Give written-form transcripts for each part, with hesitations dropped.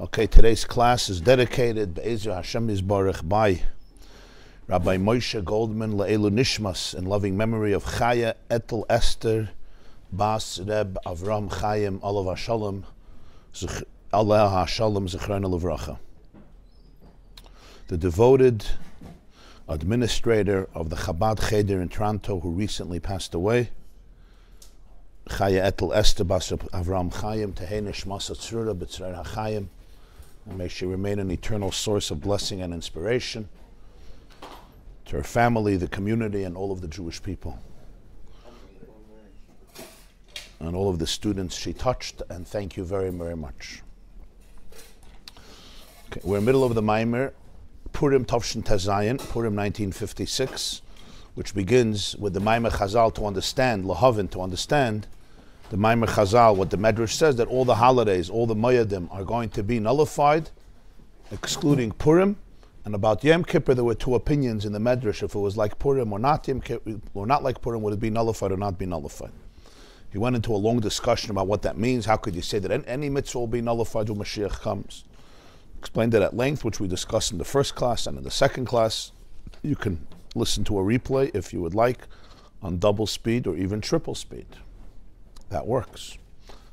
Okay, today's class is dedicated by Ezra Hashemiz Barakh by Rabbi Moshe Goldman Le'elu Nishmas in loving memory of Chaya et Esther Bas Reb Avram Chayim Alav Hashalom Zechrona Livracha. The devoted administrator of the Chabad Khaider in Toronto, who recently passed away, Chaya et Esther Bas Reb Avram Chayim Tehei Nishmasa Tzrura B'Tzrei HaChayim, and may she remain an eternal source of blessing and inspiration to her family, the community, and all of the Jewish people, and all of the students she touched, and thank you very, very much. Okay, we're in the middle of the Maimer, Purim Tovshin Tezayin, Purim 1956, which begins with the Maimer Chazal to understand, Lahavin to understand, the Maimer Chazal, what the Medrash says, that all the holidays, all the Moedim are going to be nullified, excluding Purim. And about Yom Kippur, there were two opinions in the Medrash, if it was like Purim or not Yom Kippur, or not like Purim, would it be nullified or not be nullified? He went into a long discussion about what that means. How could you say that any mitzvah will be nullified when Mashiach comes? Explained it at length, which we discussed in the first class and in the second class. You can listen to a replay if you would like on double speed or even triple speed. That works.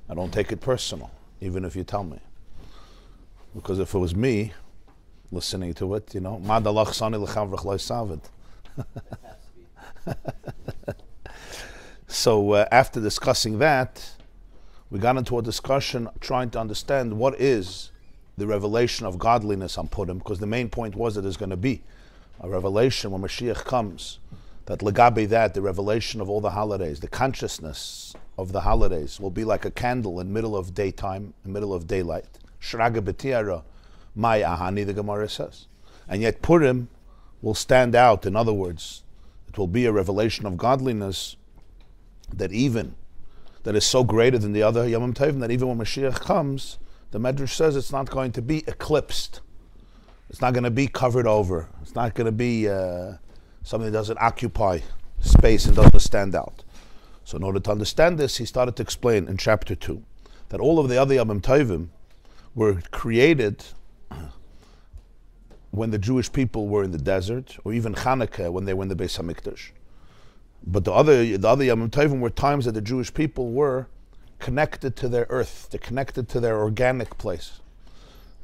I don't take it personal, even if you tell me. Because if it was me listening to it, you know, so after discussing that, we got into a discussion trying to understand what is the revelation of godliness on Purim, because the main point was that there's going to be a revelation when Mashiach comes, that legabe that, the revelation of all the holidays, the consciousness of the holidays will be like a candle in middle of daytime, in middle of daylight. Shraga b'tiara, Mai Ahani, the Gemara says. And yet Purim will stand out. In other words, it will be a revelation of godliness that is so greater than the other Yom Tovim, that even when Mashiach comes, the Medrash says it's not going to be eclipsed. It's not going to be covered over. It's not going to be something that doesn't occupy space and doesn't stand out. So in order to understand this, he started to explain in chapter 2 that all of the other Yom Tovim were created when the Jewish people were in the desert, or even Hanukkah when they were in the Beis HaMikdash. But the other Yom Tovim were times that the Jewish people were connected to their earth, they're connected to their organic place.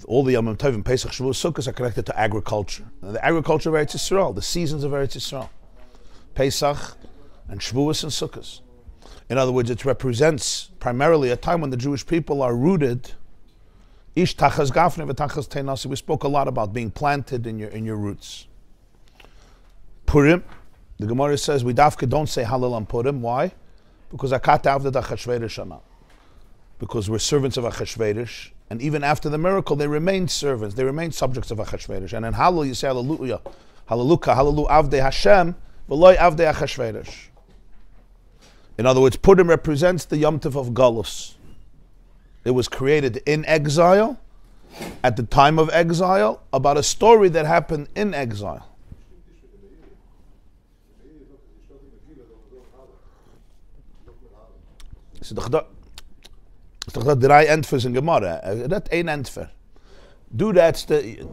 All the Yom Tovim, Pesach, Shavuos, Sukkos, are connected to agriculture. And the agriculture of Eretz Yisrael, the seasons of Eretz Yisrael, Pesach and Shavuos and Sukkos. In other words, it represents primarily a time when the Jewish people are rooted. We spoke a lot about being planted in your roots. Purim, the Gemara says, we dafka don't say Halal on Purim. Why? Because we're servants of Achashverosh, and even after the miracle, they remained servants. They remained subjects of Achashverosh. And in Halal, you say Hallelujah, Hallelukah, Hallelu Avdei Hashem, V'loi Avdei Achashverosh. In other words, Purim represents the Yom Tov of Galus. It was created in exile, at the time of exile, about a story that happened in exile. Do that's the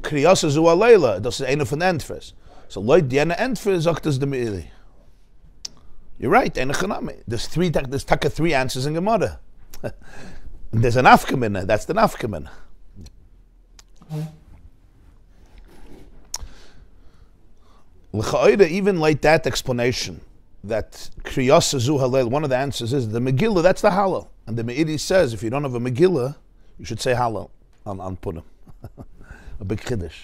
Kriyasa Zualela, that's the end of an entfers. So Lloyd Diana Entfer Zaktas the Mili. You're right, Enachanami. There's taka three answers in Gemara. There's an nafkamin, that's the nafkamin. Even like that explanation, that Kriyasa Zu Halel, one of the answers is the Megillah, that's the Halal. And the Meiri says, if you don't have a Megillah, you should say Halal on Purim. A big Kiddush.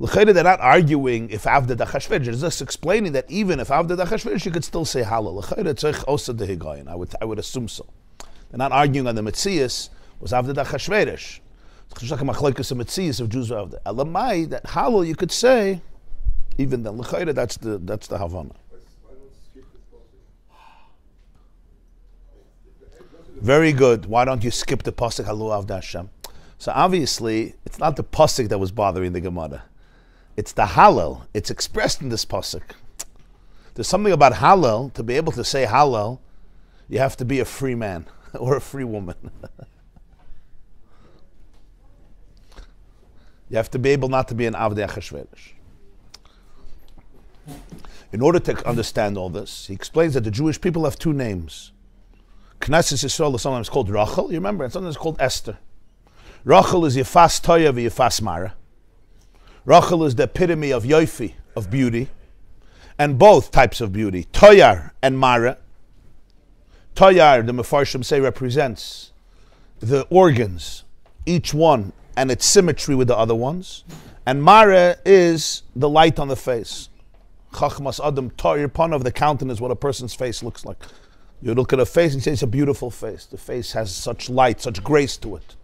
They're not arguing if Avdei Achashverosh, it's just explaining that even if Avdei Achashverosh, you could still say Halal. I would assume so. They're not arguing on the Metzias, was Avdei Achashverosh. It's like a machlokes of Metzias of Jews were Avdei. Alamai, that Halal you could say, even then. L'chayda, that's the Havana. Very good. Why don't you skip the pasuk Halu Avdei Hashem? So obviously, it's not the pasuk that was bothering the Gemara. It's the Halal. It's expressed in this pasuk. There's something about Halal. To be able to say Halal, you have to be a free man. Or a free woman. You have to be able not to be an Avdei Achashverosh. In order to understand all this, he explains that the Jewish people have two names. Knesset Yisrael is sometimes called Rachel, you remember, and sometimes called Esther. Rachel is Yifas Toya v'Yifas Mara. Rachel is the epitome of Yofi, of beauty, and both types of beauty, Toyar and Mara. Toyar, the Mefarshim say, represents the organs, each one, and its symmetry with the other ones. And Mara is the light on the face. Chachmas Adam Toyar Panav, the countenance, what a person's face looks like. You look at a face and say it's a beautiful face. The face has such light, such grace to it.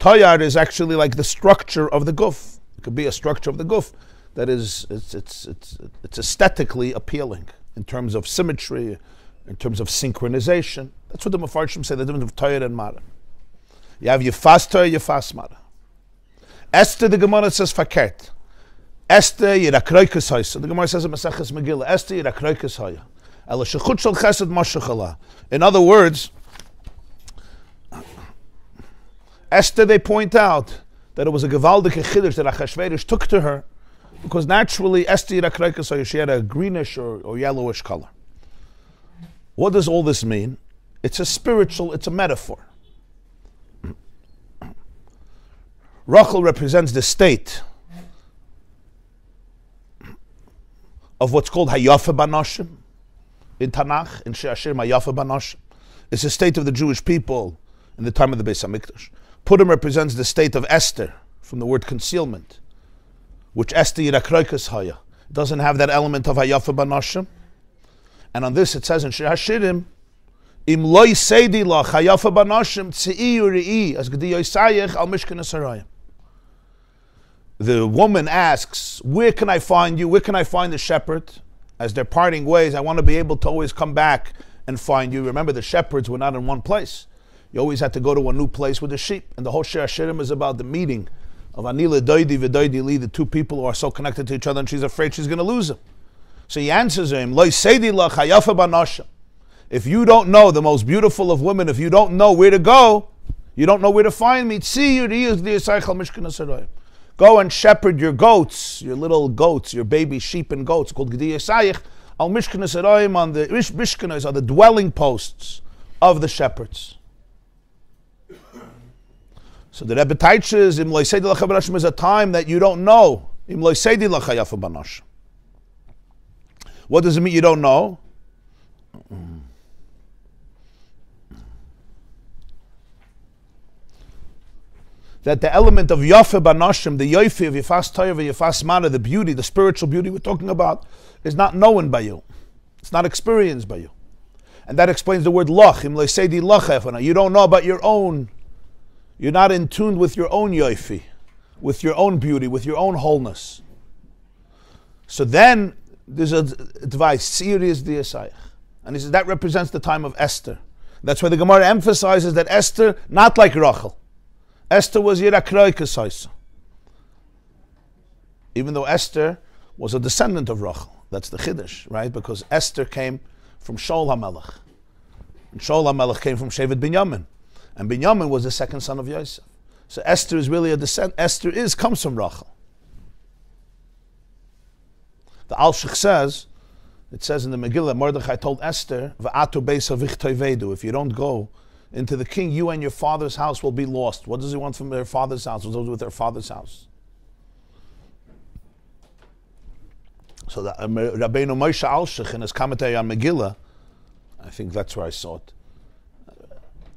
Toyar is actually like the structure of the guf. It could be a structure of the guf that is, it's aesthetically appealing in terms of symmetry, in terms of synchronization. That's what the Mefarshim say, the difference of Toyar and Mara. You have Yifas Toyar, Yifas Mara. Esther, the Gemara says, Fakert. Esther, Yirakroikas Hoysa. The Gemara says in Maseches Megillah, Esther, Yirakroikas Hoysa. In other words, Esther, they point out that it was a gewaldige chiddush that Achashverosh took to her, because naturally Esther she had a greenish or yellowish color. What does all this mean? It's a spiritual, it's a metaphor. Rachel represents the state of what's called Hayafa Banoshim. In Tanakh, in She'ashir Ma'yafa Banosh, it's the state of the Jewish people in the time of the Beis HaMikdash. Purim represents the state of Esther, from the word concealment, which Esther Yirakroikas Haya. It doesn't have that element of Hayafa Banoshim. And on this it says in She'ashirim, Im loy seidi lach Hayafa Banoshim tzi'i uri'i as g'di yoisayich al mishkan esarayim. The woman asks, where can I find you? Where can I find the shepherd? As they're parting ways, I want to be able to always come back and find you. Remember, the shepherds were not in one place. You always had to go to a new place with the sheep. And the whole Shir Hashirim is about the meeting of Anila Doidi V'Doidi Li, the two people who are so connected to each other, and she's afraid she's going to lose him. So he answers him, Lo Seidi Lach Hayafa Banoshim. If you don't know the most beautiful of women, if you don't know where to go, you don't know where to find me, go and shepherd your goats, your little goats, your baby sheep and goats, called G'di Yisayich, al Mishkanas Eroim, on the Mishkanas, are the dwelling posts of the shepherds. So the Rebbe teaches, Im Lo Seidi Lach Hayafa Banoshim is a time that you don't know. Im Lo Seidi Lach Hayafa Banoshim. What does it mean you don't know? That the element of Yafeh Banoshim, the Yofi of Yifas Toyah, Yifas Mara, the beauty, the spiritual beauty we're talking about, is not known by you. It's not experienced by you. And that explains the word Lach, Im Lo Seidi Lach Hayafa. You don't know about your own, you're not in tune with your own Yofi, with your own beauty, with your own wholeness. So then, there's a advice, serious D'Yasayach. And he says that represents the time of Esther. That's why the Gemara emphasizes that Esther, not like Rachel. Esther was Yirakroikas Hoysa. Even though Esther was a descendant of Rachel. That's the Chiddush, right? Because Esther came from Shaul HaMelech. And Shaul HaMelech came from Shevet Binyamin. And Binyamin was the second son of Yosef. So Esther is really a descendant. Esther is, comes from Rachel. The Alshech says, it says in the Megillah, Mordechai told Esther, V'atu beis avich toivedu, if you don't go into the king, you and your father's house will be lost. What does he want from their father's house? What does he want with their father's house? So that Rabbeinu Moshe Alshech, in his commentary on Megillah, I think that's where I saw it,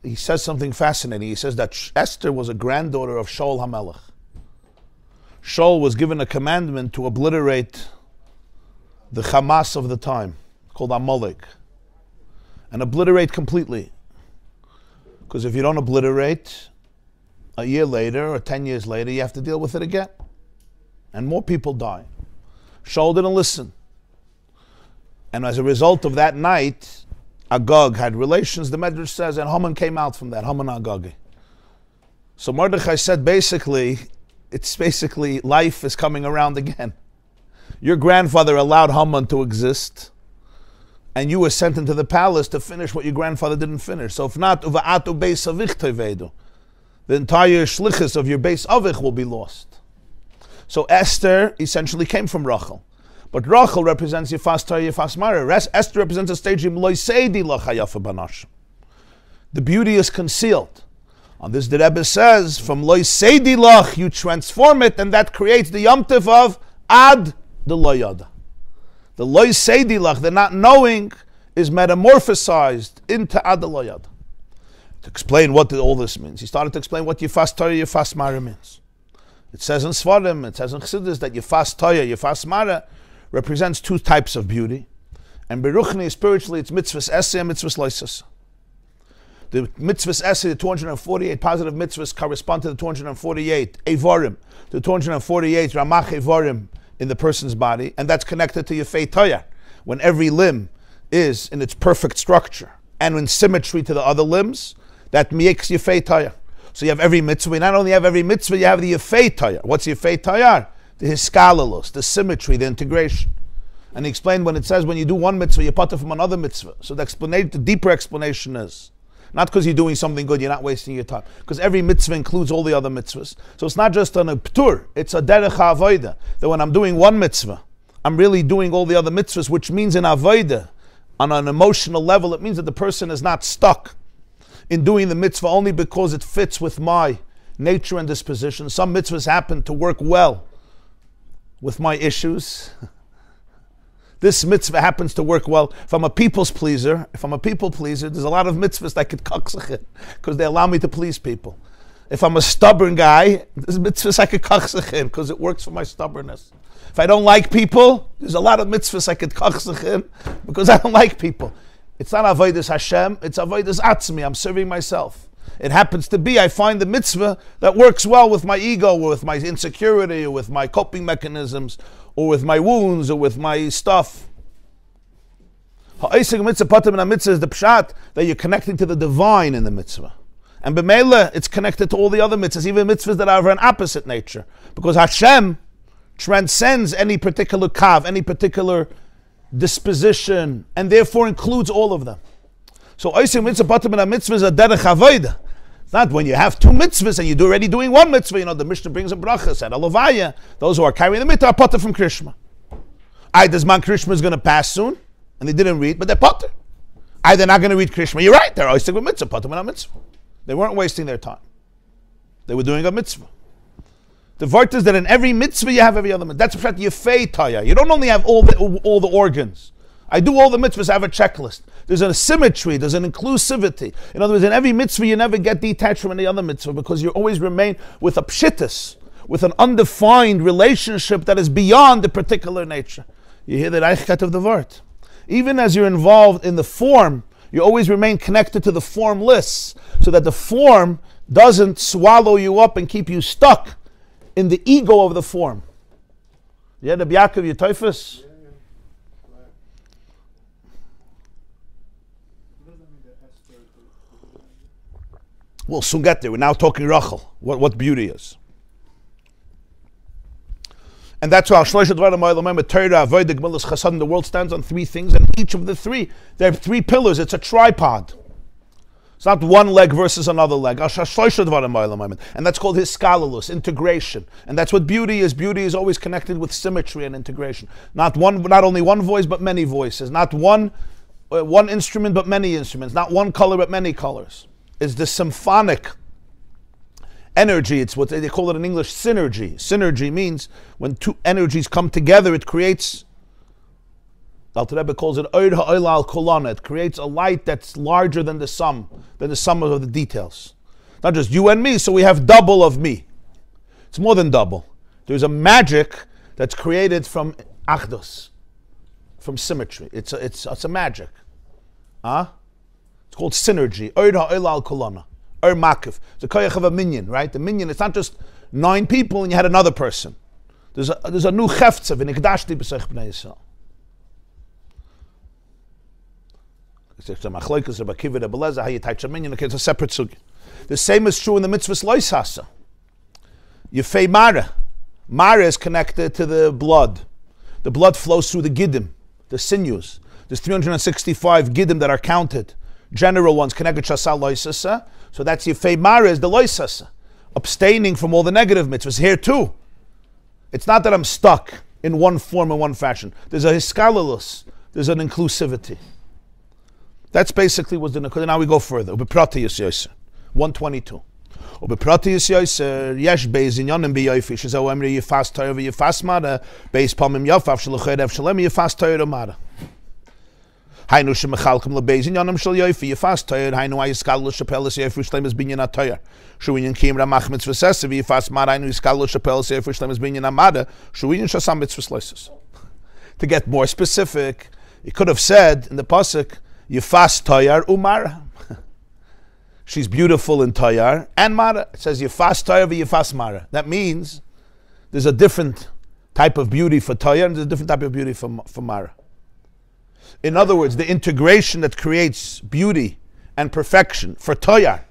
he says something fascinating. He says that Esther was a granddaughter of Shaul HaMelech. Shaul was given a commandment to obliterate the Hamas of the time, called Amalek, and obliterate completely. Because if you don't obliterate, a year later or 10 years later, you have to deal with it again. And more people die. Shaul didn't listen. And as a result of that night, Agag had relations, the Medrash says, and Haman came out from that, Haman Agagi. So Mordechai said basically, life is coming around again. Your grandfather allowed Haman to exist. And you were sent into the palace to finish what your grandfather didn't finish. So if not, uva'atu beis avich toivedu, the entire shlichus of your beis avich will be lost. So Esther essentially came from Rachel. But Rachel represents Yifas Torah, Yifas Mara. Esther represents a stage of Lo Seidi Lacha Yafa Banash. The beauty is concealed. On this the Rebbe says, from Lo Seidi Lach, you transform it, and that creates the Yom Tov of Ad the Lo Yada. The Lo Seidi Lach, the not knowing, is metamorphosized into Ad the Lo Yada. To explain what all this means, he started to explain what Yifas Torah, Yifas Mara means. It says in Svarim, it says in Chassidus that Yifas Torah, Yifas Mara represents two types of beauty, and Beruchni, spiritually, it's mitzvahs esay and mitzvahs loises. The mitzvahs esay, the 248 positive mitzvahs, correspond to the 248 evorim, the 248 ramach evorim in the person's body, and that's connected to Yifei Toya, when every limb is in its perfect structure and in symmetry to the other limbs, that makes Yifei Toya. So you have every mitzvah. You not only have every mitzvah, you have the Yifei Toya. What's Yifei Toya? The hiskalalos, the symmetry, the integration. And he explained when it says when you do one mitzvah, you potter from another mitzvah. So the deeper explanation is, not because you're doing something good, you're not wasting your time. Because every mitzvah includes all the other mitzvahs. So it's not just an ptur, it's a derech ha'avodah. That when I'm doing one mitzvah, I'm really doing all the other mitzvahs, which means in avodah, on an emotional level, it means that the person is not stuck in doing the mitzvah only because it fits with my nature and disposition. Some mitzvahs happen to work well with my issues. This mitzvah happens to work well. If I'm a people pleaser, there's a lot of mitzvahs that I could kachzach in because they allow me to please people. If I'm a stubborn guy, there's mitzvahs I could kachzach in because it works for my stubbornness. If I don't like people, there's a lot of mitzvahs I could kachzach in because I don't like people. It's not avodas Hashem, it's avodas atzmi. I'm serving myself. It happens to be, I find the mitzvah that works well with my ego, or with my insecurity, or with my coping mechanisms, or with my wounds, or with my stuff. Ha'asig mitzvah patim and mitzvah is the pshat that you're connecting to the divine in the mitzvah. And b'meila, it's connected to all the other mitzvahs, even mitzvahs that are of an opposite nature. Because Hashem transcends any particular kav, any particular disposition, and therefore includes all of them. So Oisig mitzvah patim and a mitzvah is a derech havodah. It's not when you have two mitzvahs and you're already doing one mitzvah. You know, the Mishnah brings a bracha, said alavaya. Those who are carrying the mitzvah are potter from Krishma. Either man Krishma is going to pass soon, and they didn't read, but they're potter. Either not going to read Krishma. You're right. They're Oisig with mitzvah patim and a mitzvah. They weren't wasting their time. They were doing a mitzvah. The vart is that in every mitzvah you have every other mitzvah. That's pshat Yifei Toya. You don't only have all the organs. I do all the mitzvahs, I have a checklist. There's a symmetry, there's an inclusivity. In other words, in every mitzvah, you never get detached from any other mitzvah because you always remain with a pshittus, with an undefined relationship that is beyond the particular nature. You hear that eichkat of the vart. Even as you're involved in the form, you always remain connected to the formless so that the form doesn't swallow you up and keep you stuck in the ego of the form. Yeah, the Yaakov Yotofis? We'll soon get there. We're now talking Rachel, what beauty is. And that's why the world stands on three things, and each of the three, there are three pillars. It's a tripod. It's not one leg versus another leg. And that's called hiskalalus, integration. And that's what beauty is. Beauty is always connected with symmetry and integration. Not only one voice, but many voices. Not one instrument, but many instruments. Not one color, but many colors. It's the symphonic energy. It's what they call it in English, synergy. Synergy means when two energies come together, it creates, Alter Rebbe calls it, it creates a light that's larger than the sum of the details. Not just you and me, so we have double of me. It's more than double. There's a magic that's created from achdus, from symmetry. It's a magic. Huh? Called synergy. Oir ha'oil al kolana. Oir makif. It's a koyach of a minyan, right? The minyan, it's not just 9 people and you had another person. There's a new cheftzev in Ikdashti b'sech b'nei Yisrael. It's a separate sugi. The same is true in the mitzvahs lois hasa. Yifei mara. Mara is connected to the blood. The blood flows through the gidim, the sinews. There's 365 gidim that are counted. General ones, connected shasa loisasa. So that's Yifei Mara is the loisasa, abstaining from all the negative mitzvahs. Here too, It's not that I'm stuck in one form and one fashion. There's a hiskalalus. There's an inclusivity. That's basically what's the nekuda. Now we go further. 122. To get more specific, he could have said in the pasuk, Yifas Tayar Umara. She's beautiful in Tayar and Mara. It says Yifas Tayar v'Yifas Mara. That means there's a different type of beauty for Tayar and there's a different type of beauty for Mara. In other words, the integration that creates beauty and perfection for Tayar,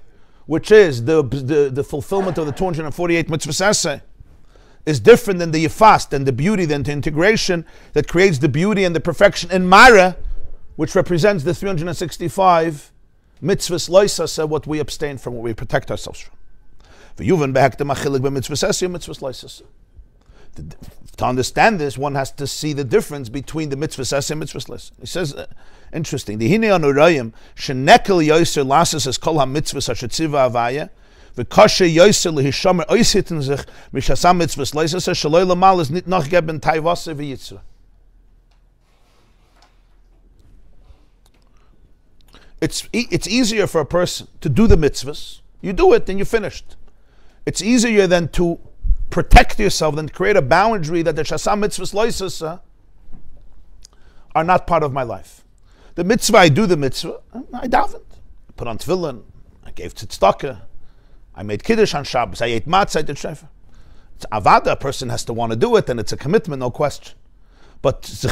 which is the fulfillment of the 248 mitzvahs, is different than the Yifas, than the beauty, than the integration that creates the beauty and the perfection in Mara, which represents the 365 mitzvahs loisasa, what we abstain from, what we protect ourselves from. To understand this, one has to see the difference between the mitzvahs and mitzvahs loisasa. He says, interesting. It's easier for a person to do the mitzvahs. You do it and you're finished. It's easier than to protect yourself, than to create a boundary that the shasam mitzvahs loisasa are not part of my life. The mitzvah, I do the mitzvah, I davened. I put on tefillin, I gave tzedakah, I made kiddush on Shabbos, I ate matzah, I did shofar. It's avada, a person has to want to do it and it's a commitment, no question. But to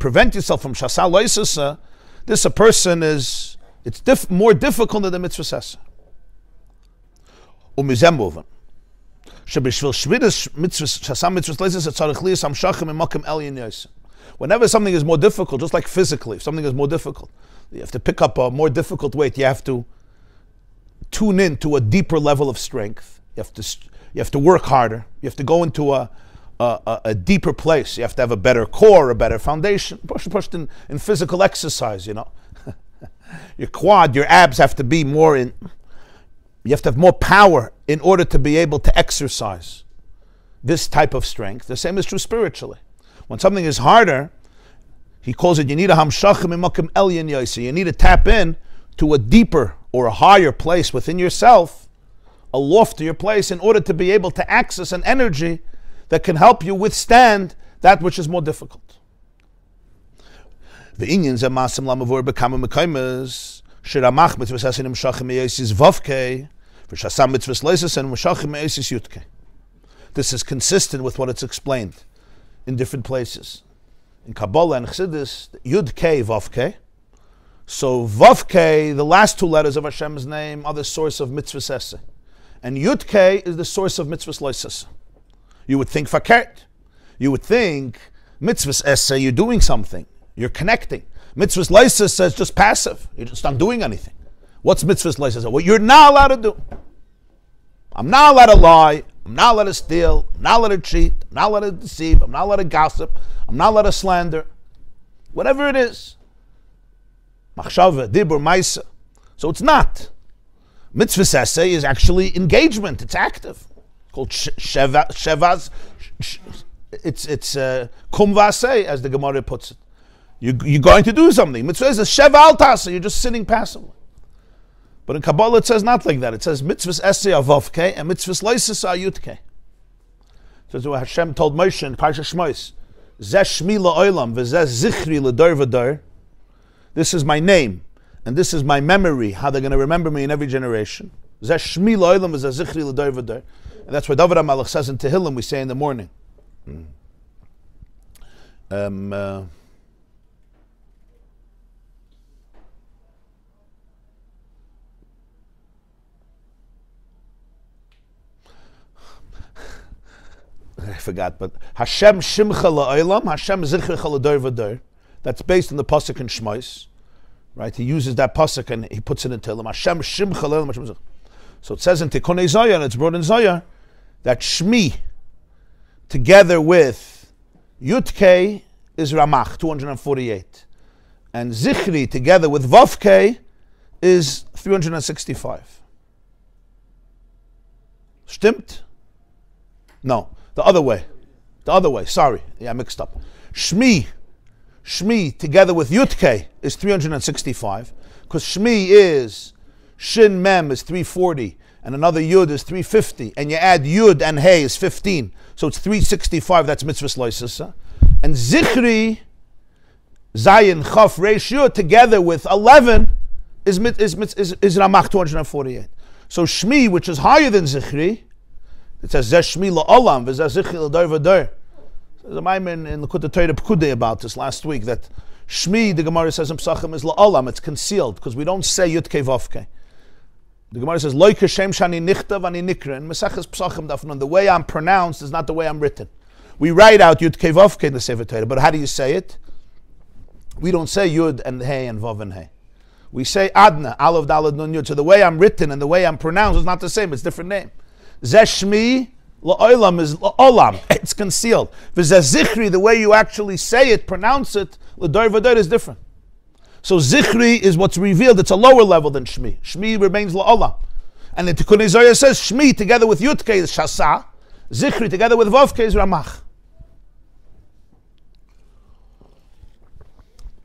prevent yourself from shasam loisasa, this a person is, it's more difficult than the mitzvah says. Whenever something is more difficult, just like physically, if something is more difficult, you have to pick up a more difficult weight. You have to tune in to a deeper level of strength. You have to work harder. You have to go into a deeper place. You have to have a better core, a better foundation. Pushed in physical exercise, you know. Your quad, your abs have to be more in. You have to have more power in order to be able to exercise this type of strength. The same is true spiritually. When something is harder, he calls it, you need a hamshach mimakim elyon yaisi. You need to tap in to a deeper or a higher place within yourself, a loftier place, in order to be able to access an energy that can help you withstand that which is more difficult. The Indians are masim lamavur become mekaymas shiramach mitzvasasin m'shachim eisis vavke v'shasam mitzvas leisasin m'shachim eisis yutke. This is consistent with what it's explained in different places in Kabbalah and Chassidus. Yudke vavke. So vavke, the last two letters of Hashem's name, are the source of mitzvasase, and yudke is the source of mitzvas leisas. You would think fakert. You would think mitzvahs essay, you're doing something. You're connecting. Mitzvahs leisas says just passive. You're just not doing anything. What's mitzvahs leisas? What you're not allowed to do. I'm not allowed to lie. I'm not allowed to steal. I'm not allowed to cheat. I'm not allowed to deceive. I'm not allowed to gossip. I'm not allowed to slander. Whatever it is. Machshava, dibur, maisa. So it's not. Mitzvahs essay is actually engagement. It's active. Called shevaz, it's kumvasei, as the Gemara puts it. You're going to do something. Mitzvah is a sheval tasa. You're just sitting passively. But in Kabbalah it says not like that. It says mitzvahs esei avavke and mitzvahs leisus ayutke. So that's what Hashem told Moshe in Parsha Shmos. Zeh shmi la'olam v'zeh zichri l'dor v'dor. This is my name and this is my memory. How they're going to remember me in every generation. Zeh shmi la'olam v'zeh zichri l'dor v'dor. And that's what David HaMelech says in Tehillim, we say in the morning. I forgot, but Hashem Shimcha La'olam, Hashem Zichrecha L'dor V'dor. That's based on the pasuk in Shmos, right? He uses that pasuk and he puts it in Tehillim. Hashem Shimcha La'olam, Hashem Zichrecha. So it says in Tikkunei Zohar, and it's brought in Zohar, that Shmi together with Yud-K is Ramach, 248. And Zichri together with Vav-K is 365. Stimmt? No, the other way. The other way, sorry. Yeah, I mixed up. Shmi together with Yud-K is 365. Because Shmi is Shin Mem is 340. And another Yud is 350. And you add Yud and Hey is 15. So it's 365. That's Mitzvah Slices. Huh? And Zichri, Zayin, Chaf, Reish, Yud, together with 11 is Ramach 248. So Shmi, which is higher than Zichri, it says, Zeh Shmi la'olam, v'zeh Zichri l'dor v'dor. There's a Maimon in the L'Kutei Torah P'kudei about this last week, that Shmi, the Gemara says in Pesachim, is la'olam. It's concealed, because we don't say Yud-Kei Vav-Kei. The Gemara says, Lo kashem shani nichtav ani nikra. In Maseches Pesachim Daf Nun, the way I'm pronounced is not the way I'm written. We write out Yud Kei Vav Kei in the Sefer Torah, but how do you say it? We don't say Yud and Hey and Vav and Hey. We say Adna, Aleph Daled Nun Yud. So the way I'm written and the way I'm pronounced is not the same. It's a different name. Zeh Shmi la'olam is la'olam. It's concealed. V'zeh Zichri, the way you actually say it, pronounce it, l'dor v'dor is different. So Zichri is what's revealed. It's a lower level than Shmi. Shmi remains la'olam. And the Tikkun HaZohar says Shmi together with Yud-Kei is Shasa. Zichri together with Vav-Kei is Ramach.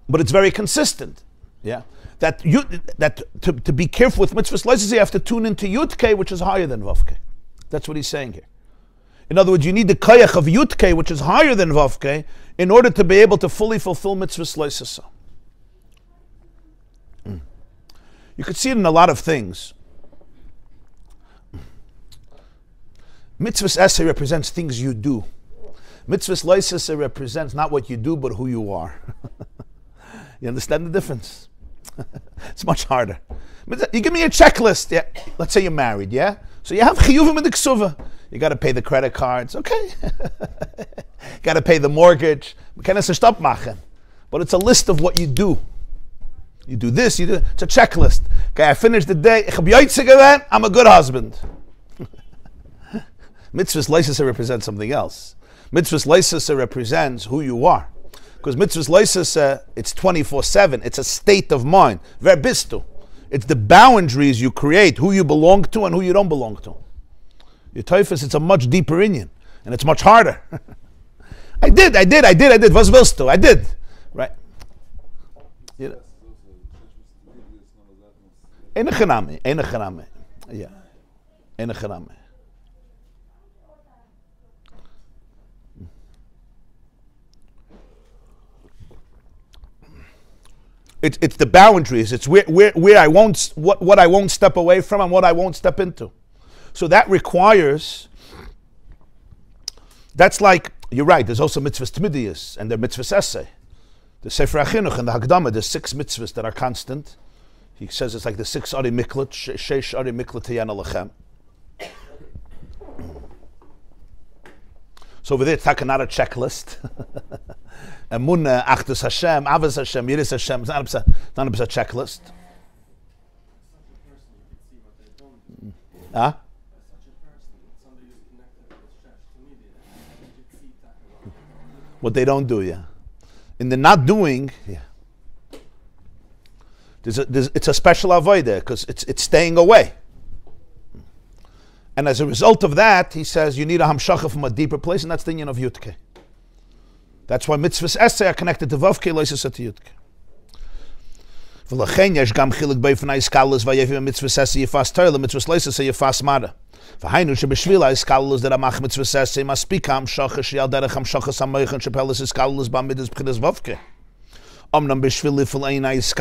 But it's very consistent. Yeah. That to be careful with mitzvah slices, you have to tune into Yud-Kei, which is higher than Vav-Kei. That's what he's saying here. In other words, you need the koyach of Yud-Kei, which is higher than Vav-Kei, in order to be able to fully fulfill mitzvah slices. You could see it in a lot of things. Mitzvahs essay represents things you do. Mitzvahs leisese represents not what you do, but who you are. You understand the difference? It's much harder. You give me a checklist. Yeah. Let's say you're married, yeah? So you have chiyuvim and the ksuva. You got to pay the credit cards. Okay. Got to pay the mortgage. But it's a list of what you do. You do this, you do that. It's a checklist. Okay, I finished the day. I'm a good husband. Mitzvahs leisese represents something else. Mitzvahs leisese represents who you are. Because mitzvahs leisese, it's 24/7. It's a state of mind. Ver bist du? It's the boundaries you create, who you belong to and who you don't belong to. Your typhus, it's a much deeper inyan. And it's much harder. I did. Was willst du? I did. Right? You know? Enechaname. Yeah. Enechaname. It's the boundaries. It's where I won't, what I won't step away from and what I won't step into. So that requires, that's like, you're right, there's also mitzvahs tmidiyos and the mitzvahs essay. The Sefer HaChinuch and the Hagdama, there's 6 mitzvahs that are constant. He says it's like the 6 Ari Miklat, Sheish Ari Miklat Teyana Lechem. So over there, it's like another checklist. Emunah, Achdus Hashem, Avos Hashem, Yiras Hashem. It's not a checklist. Huh? What they don't do, yeah. In the not doing, yeah. It's a special avodah because it's staying away. And as a result of that, he says you need a hamshacha from a deeper place, and that's the inyan of Yud-Kei. That's why mitzvahs essay are connected to Vav-Kei, leisese to Yud-Kei. V'lachein yesh gam chiluk beifnei iskalos va'yevim mitzvahs essay yifas toila, mitzvahs leisese yifas mara. V'hainu sheb'shvila iskalos deramach mitzvahs essay maspika hamshacha sheyal derech hamshacha samoichin shepelis iskalos ba'midas b'chinas Vav-Kei. So based on this, the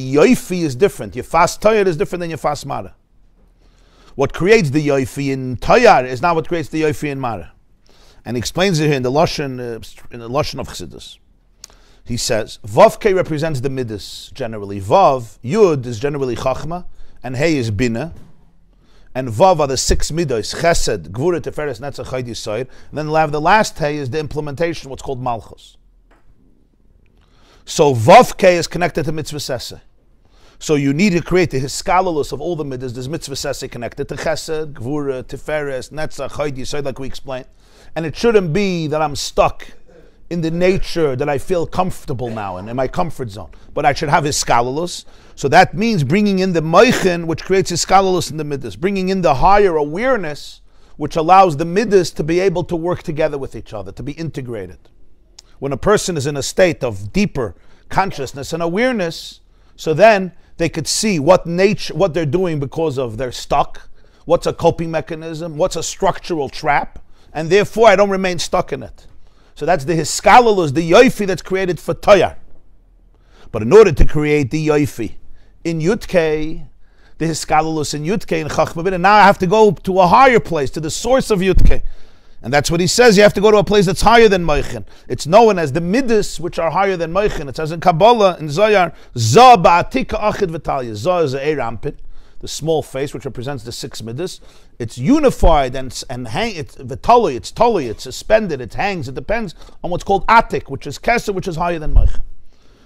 yoifi is different. Your fast toyar is different than your fast mara. What creates the yoifi in toyar is not what creates the yoifi in mara. and he explains it here in the Lashon of Chassidus. He says, Vavke represents the Midas generally. Vav, Yud is generally Chachma, and Hey is Bina. And Vav are the six Midas, Chesed, Gvura, Teferes, Netzach, Chayid, Yisayir. And then the last Hey is the implementation, what's called Malchus. So Vavke is connected to Mitzvah Sese. So you need to create the hiskalolus of all the midas. There's mitzvah sese connected to chesed, gvura, tiferes, netzach, chayid, yisayid, like we explained. And it shouldn't be that I'm stuck in the nature that I feel comfortable now in my comfort zone. But I should have hiskalolus. So that means bringing in the meichin, which creates hiskalolus in the midas. Bringing in the higher awareness, which allows the midas to be able to work together with each other, to be integrated. When a person is in a state of deeper consciousness and awareness, so then they could see what they're doing because of they're stuck, what's a coping mechanism, what's a structural trap, and therefore I don't remain stuck in it. So that's the hiskalolus, the yoifi that's created for toyar. But in order to create the yoifi in Yudke, the hiskalolus in Yudke in Chachmavin, and now I have to go to a higher place, to the source of Yudke. And that's what he says, you have to go to a place that's higher than Meichin. It's known as the Midas, which are higher than Meichin. It says in Kabbalah, in Zoyar, Za ba'atika achid v'talya. Za is a rampin, the small face, which represents the six Midas. It's unified and hang, it's toli, it's suspended, it hangs, it depends on what's called atik, which is Kesser, which is higher than Meichin.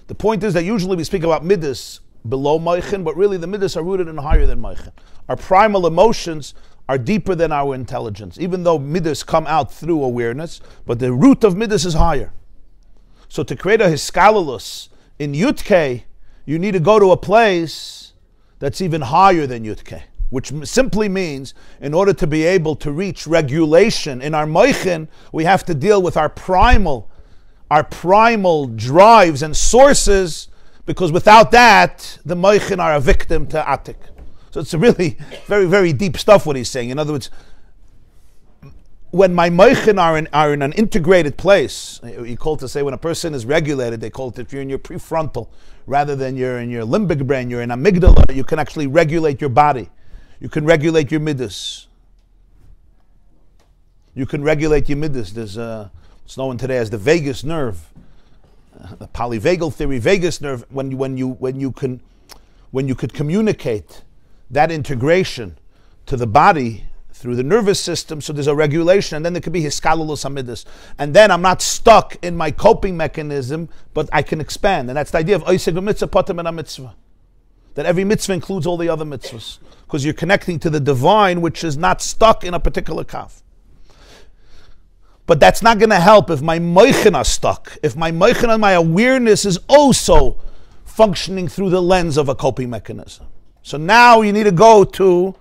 The point is that usually we speak about Midas below Meichin, but really the Midas are rooted in higher than Meichin. Our primal emotions are deeper than our intelligence, even though midas come out through awareness, but the root of midas is higher. So to create a hiskalolus in Yudke, you need to go to a place that's even higher than Yudke, which simply means in order to be able to reach regulation in our meichin, we have to deal with our primal drives and sources, because without that, the meichin are a victim to atik. So it's really very, very deep stuff what he's saying. In other words, when my meichin are in an integrated place, you call it to say when a person is regulated, they call it if you're in your prefrontal, rather than you're in your limbic brain, you're in amygdala, you can actually regulate your body. You can regulate your midas. You can regulate your midas. There's it's known today as the vagus nerve, the polyvagal theory, vagus nerve, when you could communicate that integration to the body through the nervous system, so there's a regulation, and then there could be hiskalolus amidus. And then I'm not stuck in my coping mechanism, but I can expand. And that's the idea of oiseg mitzvah potem and mitzvah. That every mitzvah includes all the other mitzvahs, because you're connecting to the divine, which is not stuck in a particular kaf. But that's not going to help if my meichin are stuck. If my meichin and my awareness is also functioning through the lens of a coping mechanism. So now you need to go to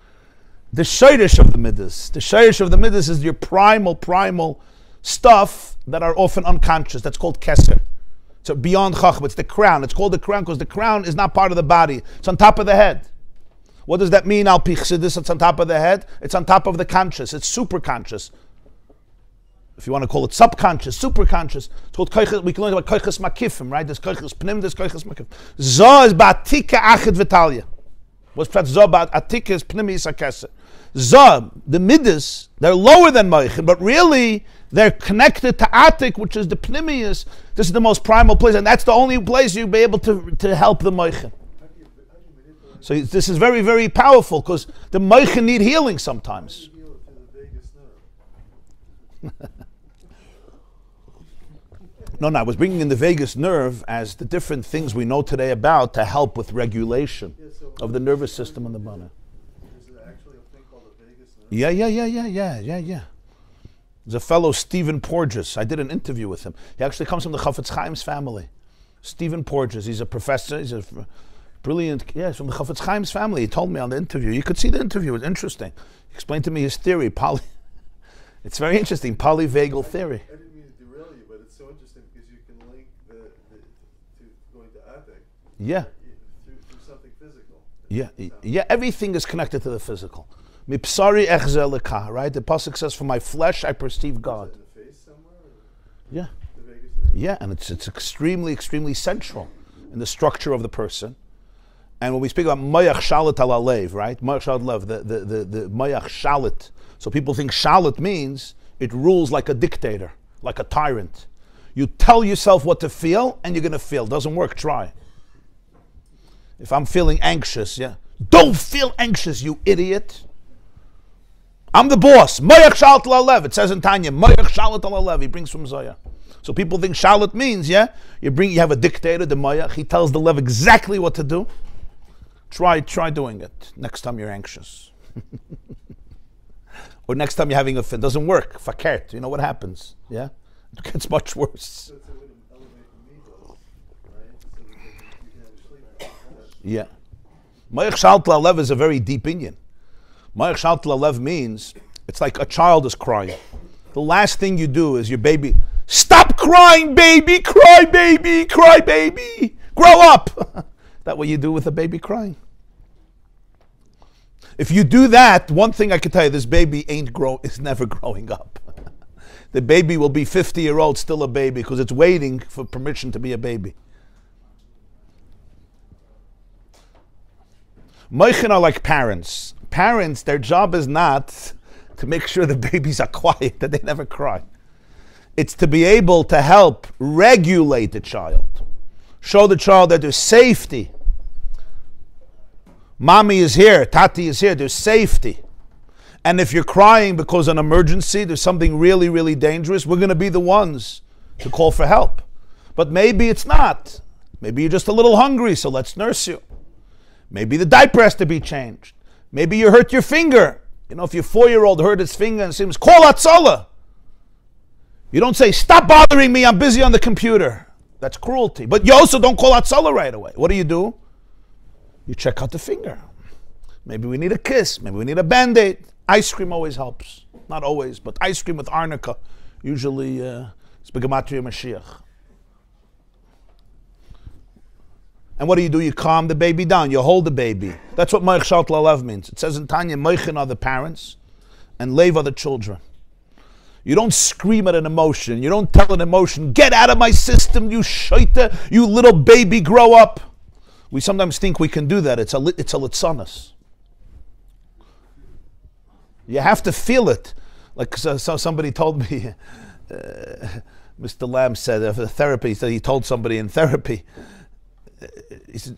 the shayrish of the midas. The shayrish of the midas is your primal stuff that are often unconscious. That's called keser. So beyond chachma, it's the crown. It's called the crown because the crown is not part of the body. It's on top of the head. What does that mean? Al pi chassidus, it's on top of the head. It's on top of the conscious. It's superconscious. If you want to call it subconscious, superconscious, it's called koiches. We can learn about koiches makifim, right? There's koiches pnim, there's koiches makifim. Zo is ba'atika achid v'talya. What's prat zobat atikes pnimis akase? Zob, the midas, they're lower than meichin, but really they're connected to atik, which is the pnimis. This is the most primal place, and that's the only place you'll be able to help the meichin. So this is very, very powerful because the meichin need healing sometimes. No, I was bringing in the vagus nerve as the different things we know today about to help with regulation of the nervous system and the body. Is there actually a thing called the vagus nerve? Yeah. There's a fellow, Stephen Porges. I did an interview with him. He actually comes from the Chafetz Chaim's family. Stephen Porges, he's a professor, he's a brilliant, he's from the Chafetz Chaim's family. He told me on the interview, you could see the interview, it was interesting. He explained to me his theory, it's very interesting, polyvagal theory. Yeah. Through something physical. Yeah, everything is connected to the physical. Mipsari echzelika, right? The pasuk says, "From my flesh I perceive God." Is it in the face somewhere? Yeah. The vagus nerve? Yeah, and it's extremely, extremely central in the structure of the person. And when we speak about mayach shalit al alev, right? Mayach shalit, the mayach shalit. So people think shalit means It rules like a dictator, like a tyrant. You tell yourself what to feel and you're going to feel. Doesn't work, try. If I'm feeling anxious, yeah? Don't feel anxious, you idiot. I'm the boss. Moyach Shalat al-Alev. It says in Tanya, Moyach Shalat al-Alev. He brings from Zoya. So people think Shalat means, yeah? You have a dictator, the Moyach. He tells the Lev exactly what to do. Try doing it next time you're anxious. Or next time you're having a fit. Doesn't work. Fakert. You know what happens, yeah? It gets much worse. Yeah. Ma'ich Shalat Lalev is a very deep Indian. Ma'ich Shalat Lalev means it's like a child is crying. The last thing you do is your baby, stop crying, baby, cry, baby, cry, baby, grow up. That's what you do with a baby crying. If you do that, one thing I can tell you, this baby is never growing up. The baby will be 50-year-old, still a baby, because it's waiting for permission to be a baby. Moichin are like parents. Parents, their job is not to make sure the babies are quiet, that they never cry. It's to be able to help regulate the child. Show the child that there's safety. Mommy is here, Tati is here, there's safety. And if you're crying because of an emergency, there's something really, really dangerous, we're going to be the ones to call for help. But maybe it's not. Maybe you're just a little hungry, so let's nurse you. Maybe the diaper has to be changed. Maybe you hurt your finger. You know, if your 4-year-old hurt his finger and seems, call Atzola. You don't say, stop bothering me, I'm busy on the computer. That's cruelty. But you also don't call Atzola right away. What do? You check out the finger. Maybe we need a kiss. Maybe we need a Band-Aid. Ice cream always helps. Not always, but ice cream with arnica. Usually, it's B'gematria Mashiach. And what do? You calm the baby down. You hold the baby. That's what Moich Shalat Lalev means. It says in Tanya, Moichin are the parents, and Lev are the children. You don't scream at an emotion. You don't tell an emotion, get out of my system, you shoita, you little baby, grow up. We sometimes think we can do that. It's a litzanas. You have to feel it. Like so somebody told me, Mr. Lamb said, therapy, so he told somebody in therapy, he said,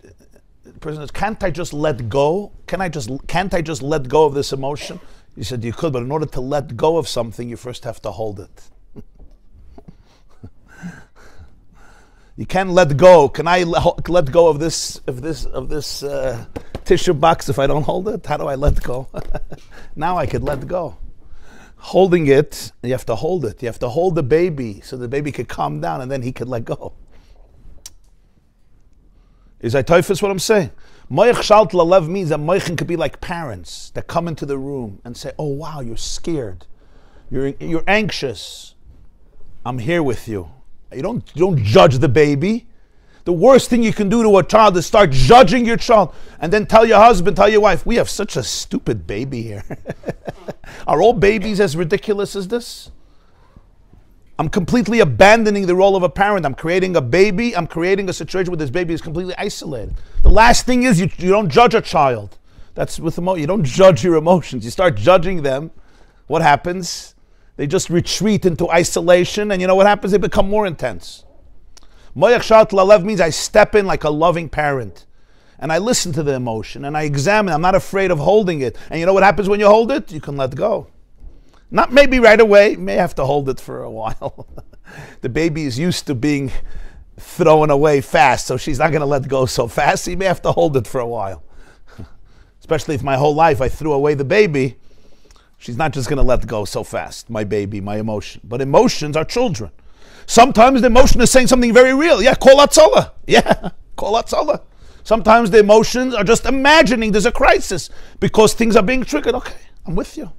the person says, can't I just let go? Can't I just let go of this emotion? He said, you could, but in order to let go of something, you first have to hold it. You can't let go. Can I let go of this tissue box if I don't hold it? How do I let go? Now I could let go. Holding it, you have to hold it. You have to hold the baby so the baby could calm down and then he could let go. Is that typhus what I'm saying? Moich Shalat Lalev means that Moichin could be like parents that come into the room and say, oh wow, you're scared. You're anxious. I'm here with you. You don't judge the baby. The worst thing you can do to a child is start judging your child and then tell your husband, tell your wife, we have such a stupid baby here. Are all babies as ridiculous as this? I'm completely abandoning the role of a parent. I'm creating a baby. I'm creating a situation where this baby is completely isolated. The last thing is you don't judge a child. That's with emotion. You don't judge your emotions. You start judging them. What happens? They just retreat into isolation. And you know what happens? They become more intense. Moyach Shalat Lalev means I step in like a loving parent. And I listen to the emotion. And I examine. I'm not afraid of holding it. And you know what happens when you hold it? You can let go. Not maybe right away, you may have to hold it for a while. The baby is used to being thrown away fast, so she's not going to let go so fast, so you may have to hold it for a while. Especially if my whole life I threw away the baby, she's not just going to let go so fast, my baby, my emotion. But emotions are children. Sometimes the emotion is saying something very real. Yeah, call Atzola. Yeah, call Atzola. Sometimes the emotions are just imagining there's a crisis because things are being triggered. Okay, I'm with you.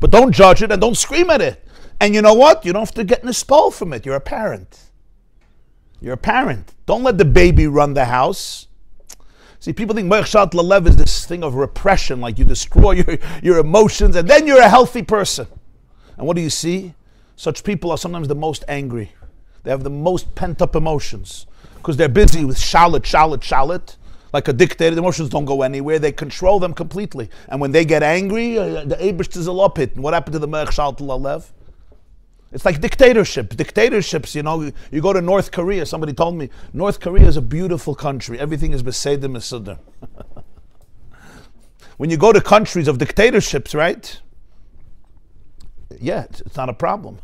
But don't judge it and don't scream at it. And you know what? You don't have to get nispal from it. You're a parent. You're a parent. Don't let the baby run the house. See, people think Moich Shalat Lalev is this thing of repression, like you destroy your emotions and then you're a healthy person. And what do you see? Such people are sometimes the most angry. They have the most pent-up emotions because they're busy with shalat, shalat, shalat. Like a dictator, the emotions don't go anywhere. They control them completely. And when they get angry, the Eibush is a lopit. And what happened to the Moich Shalat Lalev? It's like dictatorship. Dictatorships, you know, you go to North Korea. Somebody told me, North Korea is a beautiful country. Everything is beseder mesudar. When you go to countries of dictatorships, right? Yeah, it's not a problem.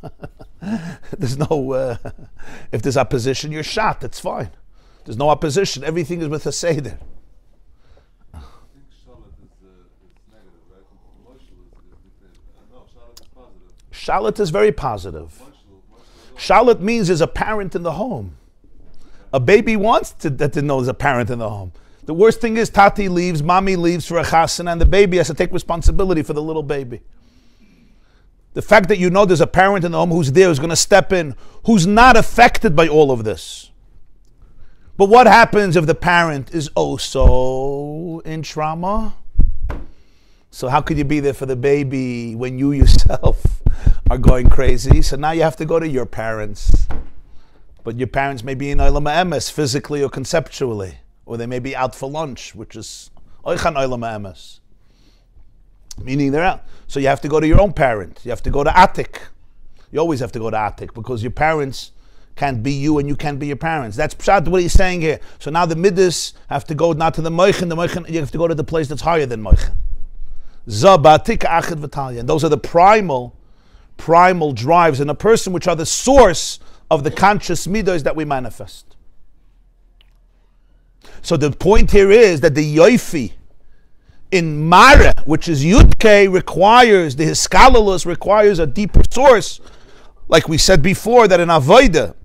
There's no, if there's opposition, you're shot. That's fine. There's no opposition. Everything is with a seder. Shalat is very positive. Shalat means there's a parent in the home. A baby wants to know there's a parent in the home. The worst thing is tati leaves, mommy leaves for a chasana, and the baby has to take responsibility for the little baby. The fact that you know there's a parent in the home who's there, who's going to step in, who's not affected by all of this. But what happens if the parent is also in trauma? So how could you be there for the baby when you yourself are going crazy? So now you have to go to your parents. But your parents may be in Olam HaEmes, physically or conceptually. Or they may be out for lunch, which is Oichan Olam HaEmes. Meaning they're out. So you have to go to your own parent. You have to go to Atik. You always have to go to Atik because your parents can't be you and you can't be your parents. That's Pshat, what he's saying here. So now the Midas have to go not to the Moichin. The Moichin, you have to go to the place that's higher than Moichin. Zabatik Achid V'Talya. And those are the primal drives in a person, which are the source of the conscious midos that we manifest. So the point here is that the yoifi in Mara, which is Yudke, requires, the Hiskalulus requires a deeper source. Like we said before, that in Avoida,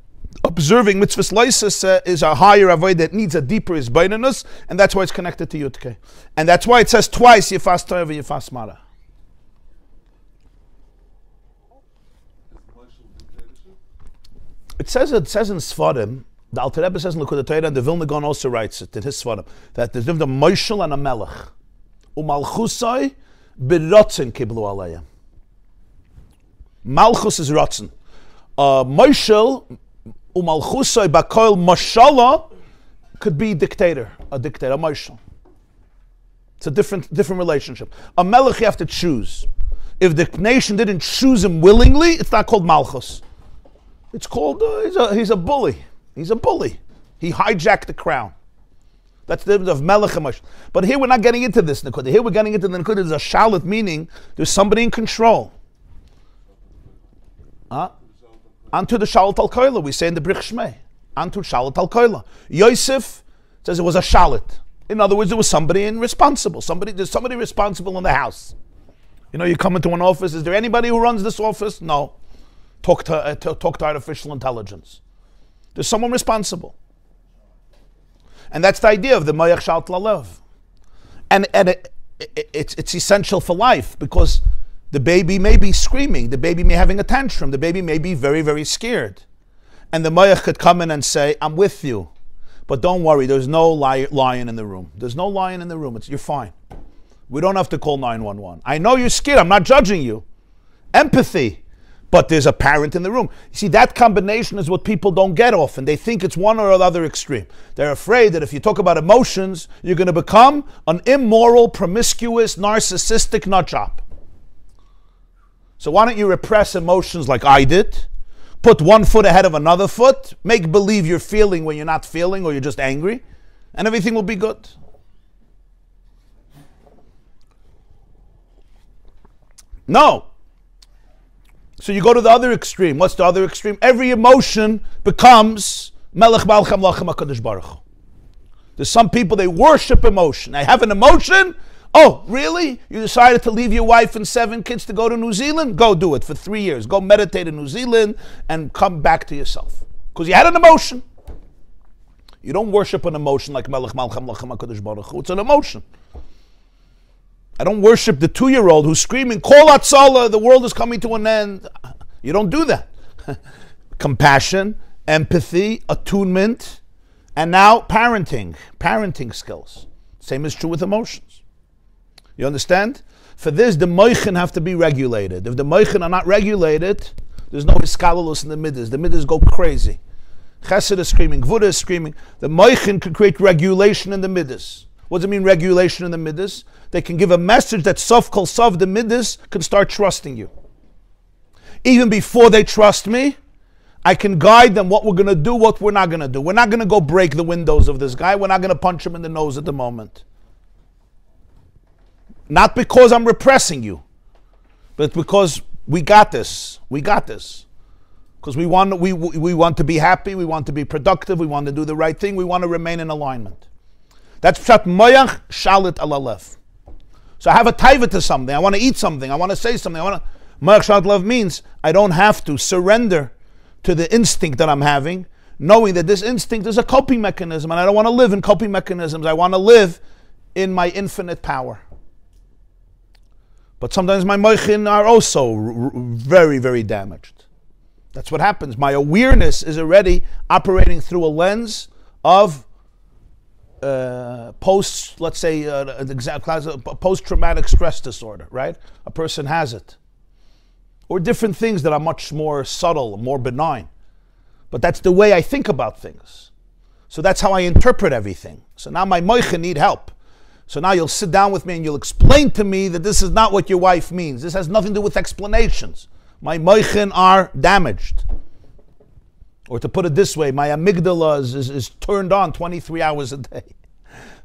observing mitzvahs loisas is a higher Avoida that needs a deeper Isbainanus, and that's why it's connected to Yudke. And that's why it says twice, Yifas Torah Yifas Mara. It says in Sfarim, the Alter Rebbe says in Likud HaTorah, and the Vilna Gaon also writes it in his Sfarim, that there's a Moshel and a Melech. Umalchusai b'rotzen kiblu alayim. Malchus is rotzen. Moshel, umalchusai b'koil mashallah, could be a dictator, Moshel. It's a different relationship. A Melech you have to choose. If the nation didn't choose him willingly, it's not called Malchus. It's called, he's a bully. He's a bully. He hijacked the crown. That's the difference of Melech and Moshel. But here we're not getting into this Nikudah. Here we're getting into the Nikudah. There's a shalit, meaning there's somebody in control. Onto the shalit al-koila, we say in the Brich Shmei. Onto shalit al-koila. Yosef says it was a shalit. In other words, there was somebody responsible. There's somebody responsible in the house. You know, you come into an office. Is there anybody who runs this office? No. Talk to artificial intelligence. There's someone responsible. And that's the idea of the Mayach Shalat Lalev. And it's essential for life because the baby may be screaming. The baby may be having a tantrum. The baby may be very, very scared. And the Mayach could come in and say, I'm with you. But don't worry, there's no lion in the room. There's no lion in the room. You're fine. We don't have to call 911. I know you're scared. I'm not judging you. Empathy. But there's a parent in the room. You see, that combination is what people don't get often. They think it's one or the other extreme. They're afraid that if you talk about emotions, you're going to become an immoral, promiscuous, narcissistic nutjob. So why don't you repress emotions like I did? Put one foot ahead of another foot. Make believe you're feeling when you're not feeling or you're just angry. And everything will be good. No. So you go to the other extreme. What's the other extreme? Every emotion becomes Melech Malcham Lachem HaKadosh Baruch Hu. There's some people, they worship emotion. I have an emotion? Oh, really? You decided to leave your wife and 7 kids to go to New Zealand? Go do it for 3 years. Go meditate in New Zealand and come back to yourself. Because you had an emotion. You don't worship an emotion like Melech Malcham Lachem HaKadosh Baruch Hu. It's an emotion. I don't worship the 2-year-old who's screaming, Kol Hatzala, the world is coming to an end. You don't do that. Compassion, empathy, attunement, and now parenting. Parenting skills. Same is true with emotions. You understand? For this, the moichin have to be regulated. If the moichin are not regulated, there's no iskalalus in the middas. The middas go crazy. Chesed is screaming, Gvura is screaming. The moichin can create regulation in the middas. What does it mean, regulation in the middas? They can give a message that Sof Kol Sof, the middas, can start trusting you. even before they trust me, I can guide them what we're going to do, what we're not going to do. We're not going to go break the windows of this guy. We're not going to punch him in the nose at the moment. Not because I'm repressing you, but because we got this. We got this. Because we want to be happy, we want to be productive, we want to do the right thing, we want to remain in alignment. That's pshat moyach shalit alalev. So I have a taiva to something, I want to eat something, I want to say something, I want to... Moyach shalit alalev means I don't have to surrender to the instinct that I'm having, knowing that this instinct is a coping mechanism, and I don't want to live in coping mechanisms. I want to live in my infinite power. But sometimes my moichin are also very, very damaged. That's what happens. My awareness is already operating through a lens of post-traumatic stress disorder, right? A person has it. Or different things that are much more subtle, more benign. But that's the way I think about things. So that's how I interpret everything. So now my moicha need help. So now you'll sit down with me and you'll explain to me that this is not what your wife means. This has nothing to do with explanations. My moichin are damaged. Or to put it this way, my amygdala is turned on 23 hours a day.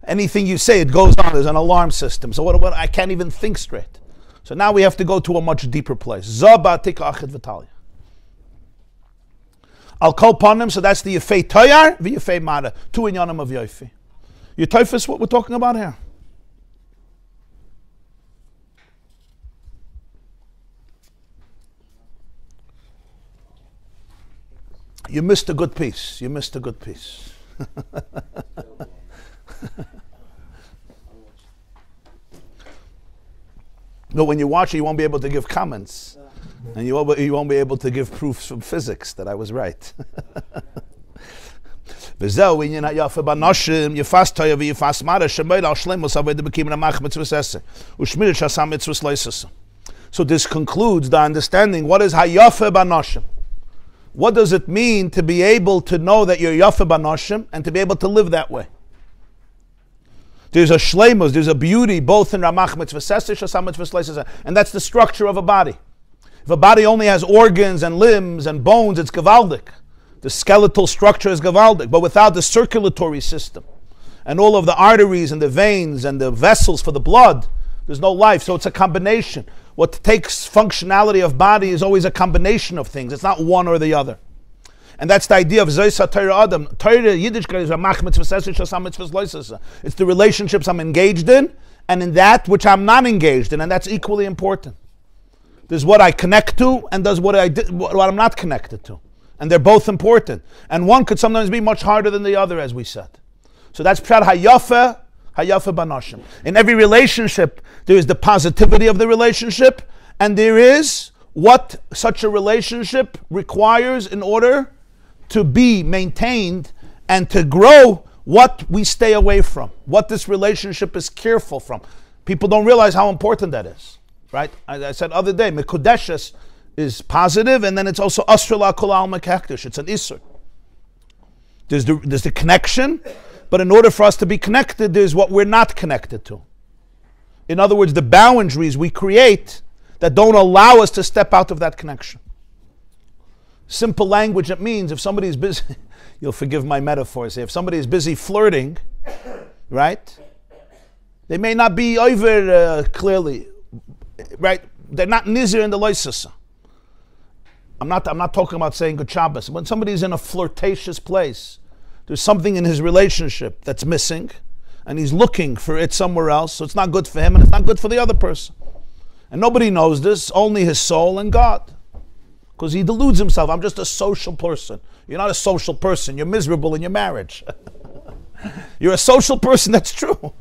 Anything you say, it goes on. There's an alarm system. So what? I can't even think straight. So now we have to go to a much deeper place. Zaba tika achid v'talia. Al kol panim, so that's the yefei toyar, the yefei mara. Two inyanim of yofi. Yotayf is what we're talking about here. You missed a good piece. You missed a good piece. But when you watch it, you won't be able to give comments. And you won't be able to give proofs from physics that I was right. So this concludes the understanding. What is hayafe banoshim? What does it mean to be able to know that you're yafe banoshim and to be able to live that way? There's a shleimus, there's a beauty both in Ramach Mitzvah Shasam Mitzvah, and that's the structure of a body. If a body only has organs and limbs and bones, it's gavaldic. The skeletal structure is gavaldic, but without the circulatory system and all of the arteries and the veins and the vessels for the blood, there's no life. So it's a combination. What takes functionality of body is always a combination of things. It's not one or the other. And that's the idea of Zoysa Torah Adam. Torah Yiddishkeit is Ramach Mitzvah Shasam Mitzvah. It's the relationships I'm engaged in and in that which I'm not engaged in, and that's equally important. There's what I connect to and there's what I'm not connected to. And they're both important. And one could sometimes be much harder than the other, as we said. So that's Pshat Hayafa, Hayafa Banashim. In every relationship, there is the positivity of the relationship and there is what such a relationship requires in order to be maintained and to grow, what we stay away from, what this relationship is careful from. People don't realize how important that is, right? I said the other day, Mekudeshes is positive, and then it's also Asrila Kulal Mekakdish, it's an Isser. There's the connection, but in order for us to be connected, there's what we're not connected to. In other words, the boundaries we create that don't allow us to step out of that connection. Simple language, it means if somebody is busy, you'll forgive my metaphors here, if somebody is busy flirting, right? They may not be over clearly, right? They're not nizir in the loisasa. I'm not talking about saying good Shabbos. When somebody's in a flirtatious place, there's something in his relationship that's missing, and he's looking for it somewhere else, so it's not good for him and it's not good for the other person. And nobody knows this, only his soul and God. Because he deludes himself. I'm just a social person. You're not a social person. You're miserable in your marriage. You're a social person, that's true.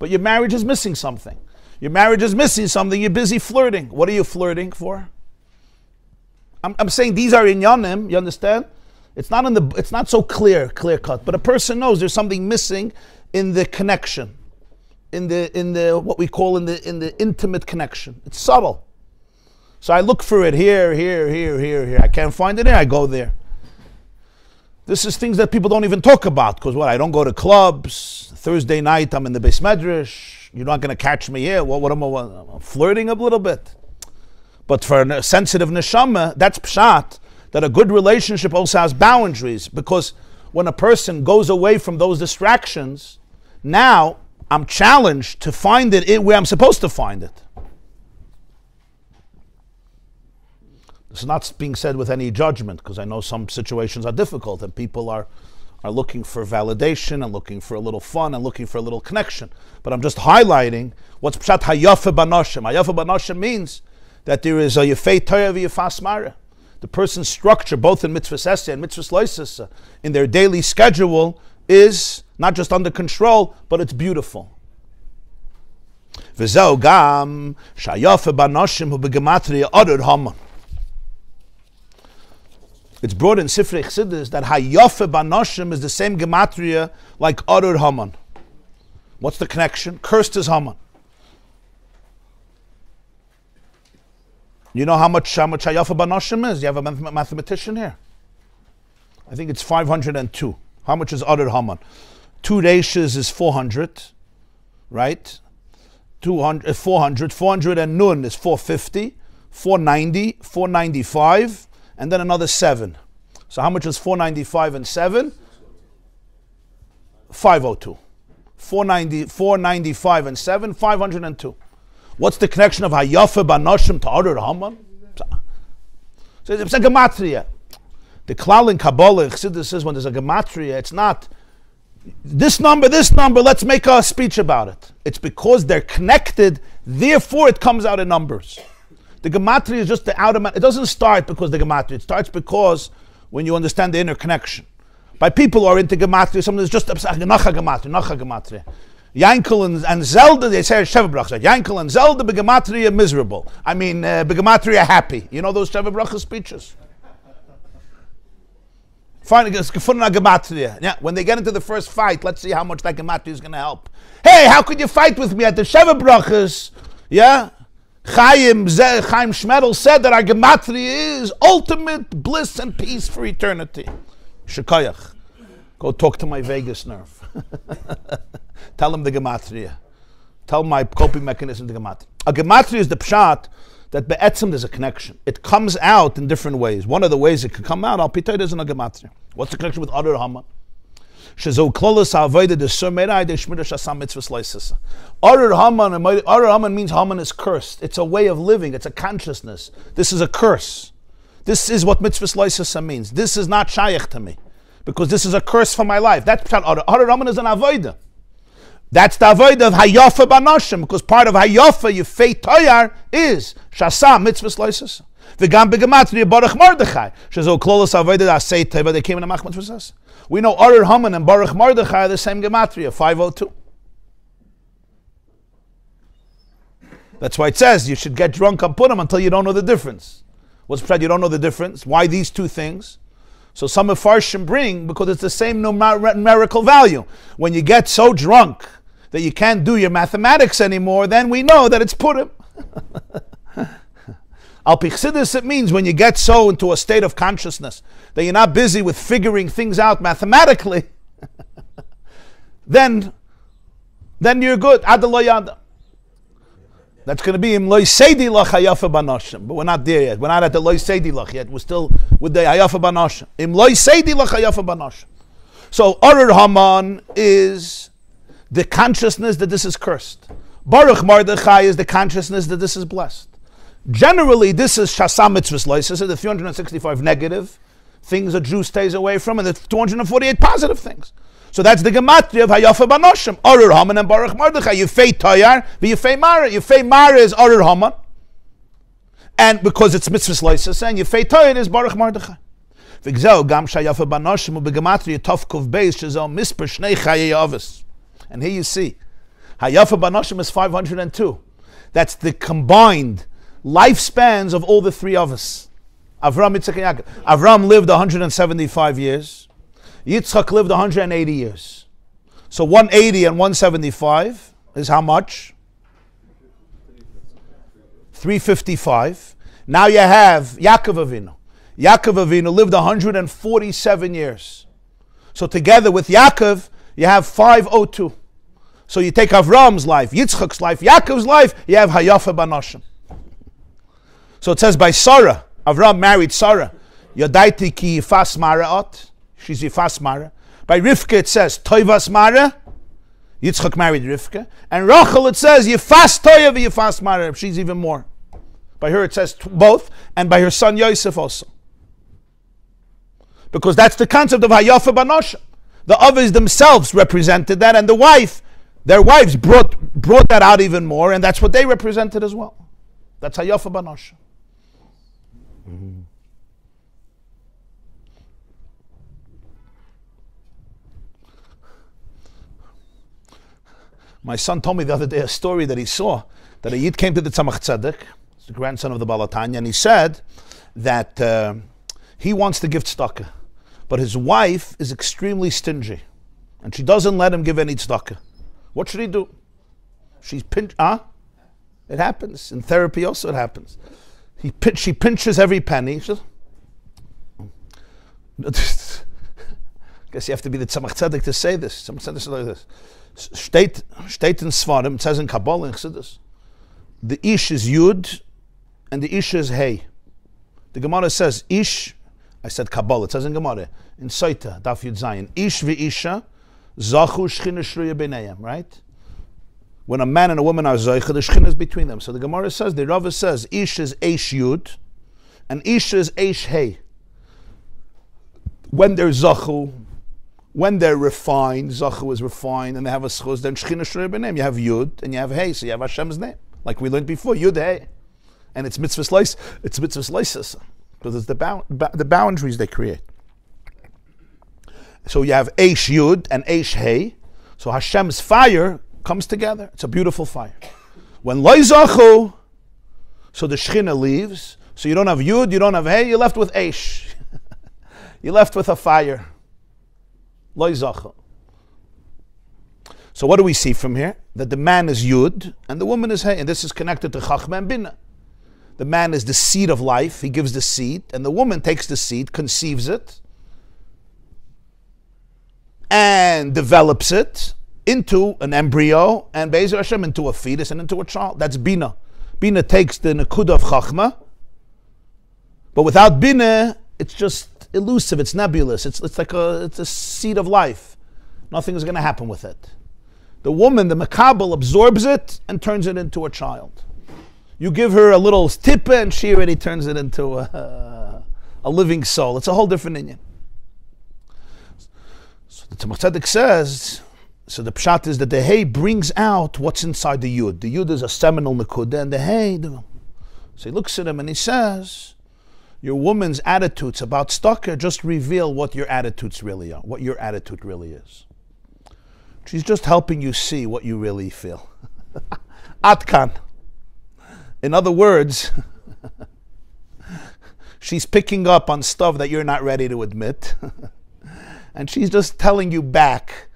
But your marriage is missing something. Your marriage is missing something. You're busy flirting. What are you flirting for? I'm saying these are in Yanim, you understand? It's not so clear cut. But a person knows there's something missing in the connection. In the what we call in the intimate connection. It's subtle. So I look for it here. I can't find it here, I go there. This is things that people don't even talk about, because I don't go to clubs. Thursday night, I'm in the Beis Medrash. You're not going to catch me here. What am I flirting a little bit. But for a sensitive neshama, that's pshat, that a good relationship also has boundaries, because when a person goes away from those distractions, now I'm challenged to find it where I'm supposed to find it. This is not being said with any judgment, because I know some situations are difficult and people are looking for validation and looking for a little fun and looking for a little connection. But I'm just highlighting what's pshat hayafe banashem. Hayafe banashem means that there is a yafei toya v'yafas mara. The person's structure, both in mitzvah seseh and mitzvah loiseseh, in their daily schedule, is not just under control, but it's beautiful. V'zeu gam shayafe banashem hu b'gematria adud haman. It's brought in Sifrei Chassidus that Hayafe Banoshim is the same gematria like Arur Haman. What's the connection? Cursed is Haman. You know how much Hayafe Banoshim is? You have a mathematician here? I think it's 502. How much is Arur Haman? 2 reshis is 400, right? 400. 400 and nun is 450, 490, 495. And then another 7. So how much is 495 and 7? 502. 495 and 7, 502. What's the connection of Hayafe Banoshim to Arur Haman? So it's a gematria. The klal in Kabbalah, Chassidus says, when there's a gematria, it's not this number, let's make a speech about it. It's because they're connected, therefore it comes out in numbers. The gematria is just the outer man. It doesn't start because the gematria. It starts because when you understand the inner connection. By people who are into gematria, something is just nacha gematria. Yankel and Zelda, they say Sheva Brachas. Yankel and Zelda, begematria miserable. I mean, begematria happy. You know those Sheva Brachas speeches? Finally, it's gefunden gematria. Yeah, when they get into the first fight, let's see how much that gematria is going to help. Hey, how could you fight with me at the Sheva Brachas? Yeah? Chaim Shmedel said that our gematria is ultimate bliss and peace for eternity. Shekayach. Go talk to my vagus nerve. Tell him the gematria. Tell my coping mechanism the gematria. A gematria is the pshat that be'etzim there's a connection. It comes out in different ways. One of the ways it could come out, al-pitay doesn't a gematria. What's the connection with Arur Haman? Arur Haman means Haman is cursed. It's a way of living. It's a consciousness. This is a curse. This is what mitzvahs loisesa means. This is not shaykh to me, because this is a curse for my life. That's Arur Haman is an avodah. That's the avodah of Hayafe Banoshim, because part of Hayafe Yifei Toyar is shasam mitzvahs loisesa. They came in a machmas v'sas. We know Arur Haman and Baruch Mordechai are the same gematria, 502. That's why it says you should get drunk on Purim until you don't know the difference. What's said? You don't know the difference. Why these two things? So some Mefarshim bring because it's the same numerical value. When you get so drunk that you can't do your mathematics anymore, then we know that it's Purim. Al pi chassidus, it means when you get so into a state of consciousness that you're not busy with figuring things out mathematically, then you're good. Ad lo yada. That's going to be im lo yseidi lach hayafe banoshim. But we're not there yet. We're not at the lo yseidi lach yet. We're still with the hayafe banoshim. Im lo yseidi lach hayafe banoshim. So Arur Haman is the consciousness that this is cursed. Baruch Mordechai is the consciousness that this is blessed. Generally, this is Shasam Mitzvahs Loisesa, the 365 negative things a Jew stays away from, and the 248 positive things. So that's the gematria of Hayafe Banoshim, Arur Haman and Baruch Mordechai, Yifei Toyar, Yifei Mara. Yifei Mara is Arur Haman, and because it's Mitzvahs Loisesa, and Yifei Toyar is Baruch Mordechai. V'gzeo gam shayafe banoshim u'begematria tov kuv beis shezo misper shnei chayei avos. And here you see, Hayafe Banoshim is 502. That's the combined lifespans of all the three of us. Avram, Yitzchak, and Yaakov. Avram lived 175 years. Yitzchak lived 180 years. So 180 and 175 is how much? 355. Now you have Yaakov Avinu. Yaakov Avinu lived 147 years. So together with Yaakov, you have 502. So you take Avram's life, Yitzchak's life, Yaakov's life, you have Hayafe Banoshim. So it says by Sarah, Avram married Sarah. Yadaiti ki yifas maraot. She's yifas mara. By Rivka it says toivas mara. Yitzchak married Rivka. And Rachel it says yifas toiv yifas mara. She's even more. By her it says both. And by her son Yosef also. Because that's the concept of hayafa banosha. The others themselves represented that, and the wife, their wives brought that out even more, and that's what they represented as well. That's hayafa banosha. My son told me the other day a story that he saw, that a Yid came to the Tzemach Tzedek, the grandson of the Balatanya, and he said that he wants to give tzedakah, but his wife is extremely stingy, and she doesn't let him give any tzedakah. What should he do? She's pinch. It happens in therapy. Also, it happens. She pinches every penny. She says, I guess you have to be the Tzemach Tzedek to say this. Tzemach Tzedek says like this. Steht in Svarim, it says in Kabbalah, in Chassidus, the ish is yud, and the ish is hey. The Gemara says ish. I said Kabbalah. It says in Gemara, in Soita, Daf Yud Zayin, ish v'isha, zachu shchina shruya b'neihem. Right? When a man and a woman are zoicha, the shchina is between them. So the Gemara says, the Rava says, ish is eish yud, and ish is eish hey. When they're zachu, when they're refined, zachu is refined, and they have a schuz, then shchina shruya b'neihem. You have yud and you have hey, so you have Hashem's name, like we learned before, yud hey, and it's mitzvah slice, it's mitzvah slices. Because it's the boundaries they create. So you have Eish Yud and Eish Hey. So Hashem's fire comes together. It's a beautiful fire. When Lo Zachu, so the Shechina leaves. So you don't have Yud, you don't have Hey, you're left with Eish. You're left with a fire. Lo Zachu. So what do we see from here? That the man is Yud and the woman is Hey. And this is connected to Chachma and Bina. The man is the seed of life, he gives the seed, and the woman takes the seed, conceives it, and develops it into an embryo, and Be'ezer Hashem into a fetus and into a child. That's Bina. Bina takes the Nekuda of Chachma, but without Bina, it's just elusive, it's nebulous, it's a seed of life. Nothing is going to happen with it. The woman, the Makabal, absorbs it and turns it into a child. You give her a little tippa and she already turns it into a living soul. It's a whole different inyan. So the Tzemach Tzedek says, so the pshat is that the hay brings out what's inside the yud. The yud is a seminal nekuda, and the hay. So he looks at him and he says, your woman's attitudes about tzedakah just reveal what your attitudes really are, what your attitude really is. She's just helping you see what you really feel. Atkan. In other words, she's picking up on stuff that you're not ready to admit. And she's just telling you back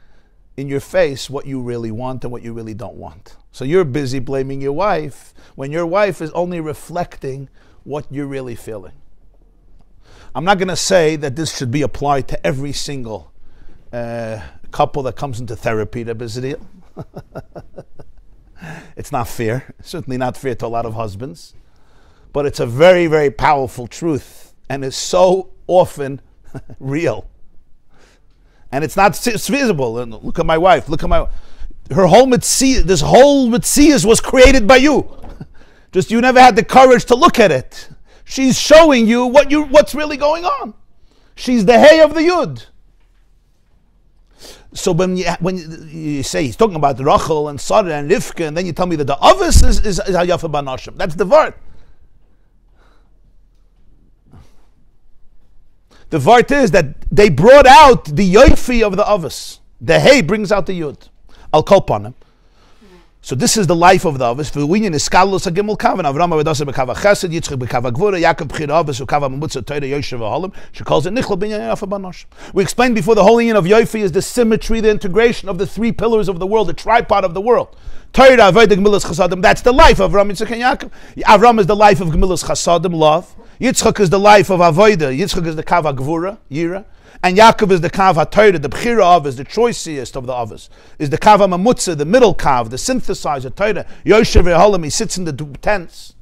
in your face what you really want and what you really don't want. So you're busy blaming your wife when your wife is only reflecting what you're really feeling. I'm not going to say that this should be applied to every single couple that comes into therapy to visit you. It's not fair, certainly not fair to a lot of husbands, but it's a very, very powerful truth and is so often real. And it's not visible. And look at my wife, her whole mitzvah, this whole mitzvah was created by you. Just you never had the courage to look at it. She's showing you what's really going on. She's the hay of the yud. So when you say he's talking about Rachel and Sarah and Rivka, and then you tell me that the others is hayafa banashim. That's the vart. The vart is that they brought out the yoifi of the others. The hay brings out the yud. I'll cope on him. So this is the life of the others. V'uinyan is kalos agimul kavan. Avram avedasa bekava chesed, Yitzchak bekava gvura, Yaakov b'chir avas ukava mamutza teira Yoshev v'holim. She calls it nichol binyan yafa banosh. We explained before the whole union of Yofi is the symmetry, the integration of the three pillars of the world, the tripod of the world. Teira avodah gemilas chasadim. That's the life of Avram, Yitzchak, and Yaakov. Avram is the life of gemilas chasadim, love. Yitzchak is the life of avodah. Yitzchak is the kava gvura, yira. And Yaakov is the kav ha-Torah, the b'chira of is the choicest of the others. Is the kav ha-mamutza, the middle kav, the synthesizer Torah. Yoshev v'holim, he sits in the tents.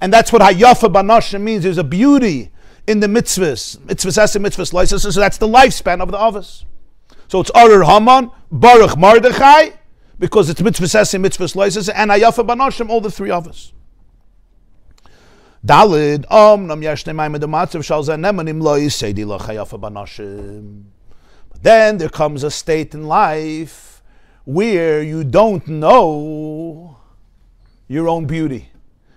And that's what Hayafa Banasha means. There's a beauty in the mitzvahs. Mitzvahs as a mitzvahs licenses. So that's the lifespan of the avos. So it's Arir Haman, Baruch Mardechai, because it's mitzvahs as a mitzvahs licenses, and Hayafa Banashim, all the three avos. Dalid Nam Yashne Maimad Matzav Shalzan Nemanim Lo Yisedi Lo Hayafa Banashim. But then there comes a state in life where you don't know your own beauty.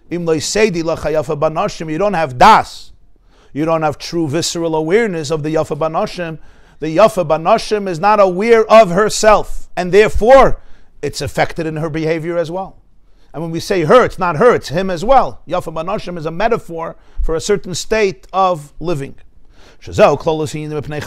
Im Lo Yisedi Lo Hayafa Banashim. You don't have das. You don't have true visceral awareness of the Yafa Banashim. The Yafa Banashim is not aware of herself, and therefore it's affected in her behavior as well. And when we say her, it's not her, it's him as well. Yafa Banashim is a metaphor for a certain state of living. This is the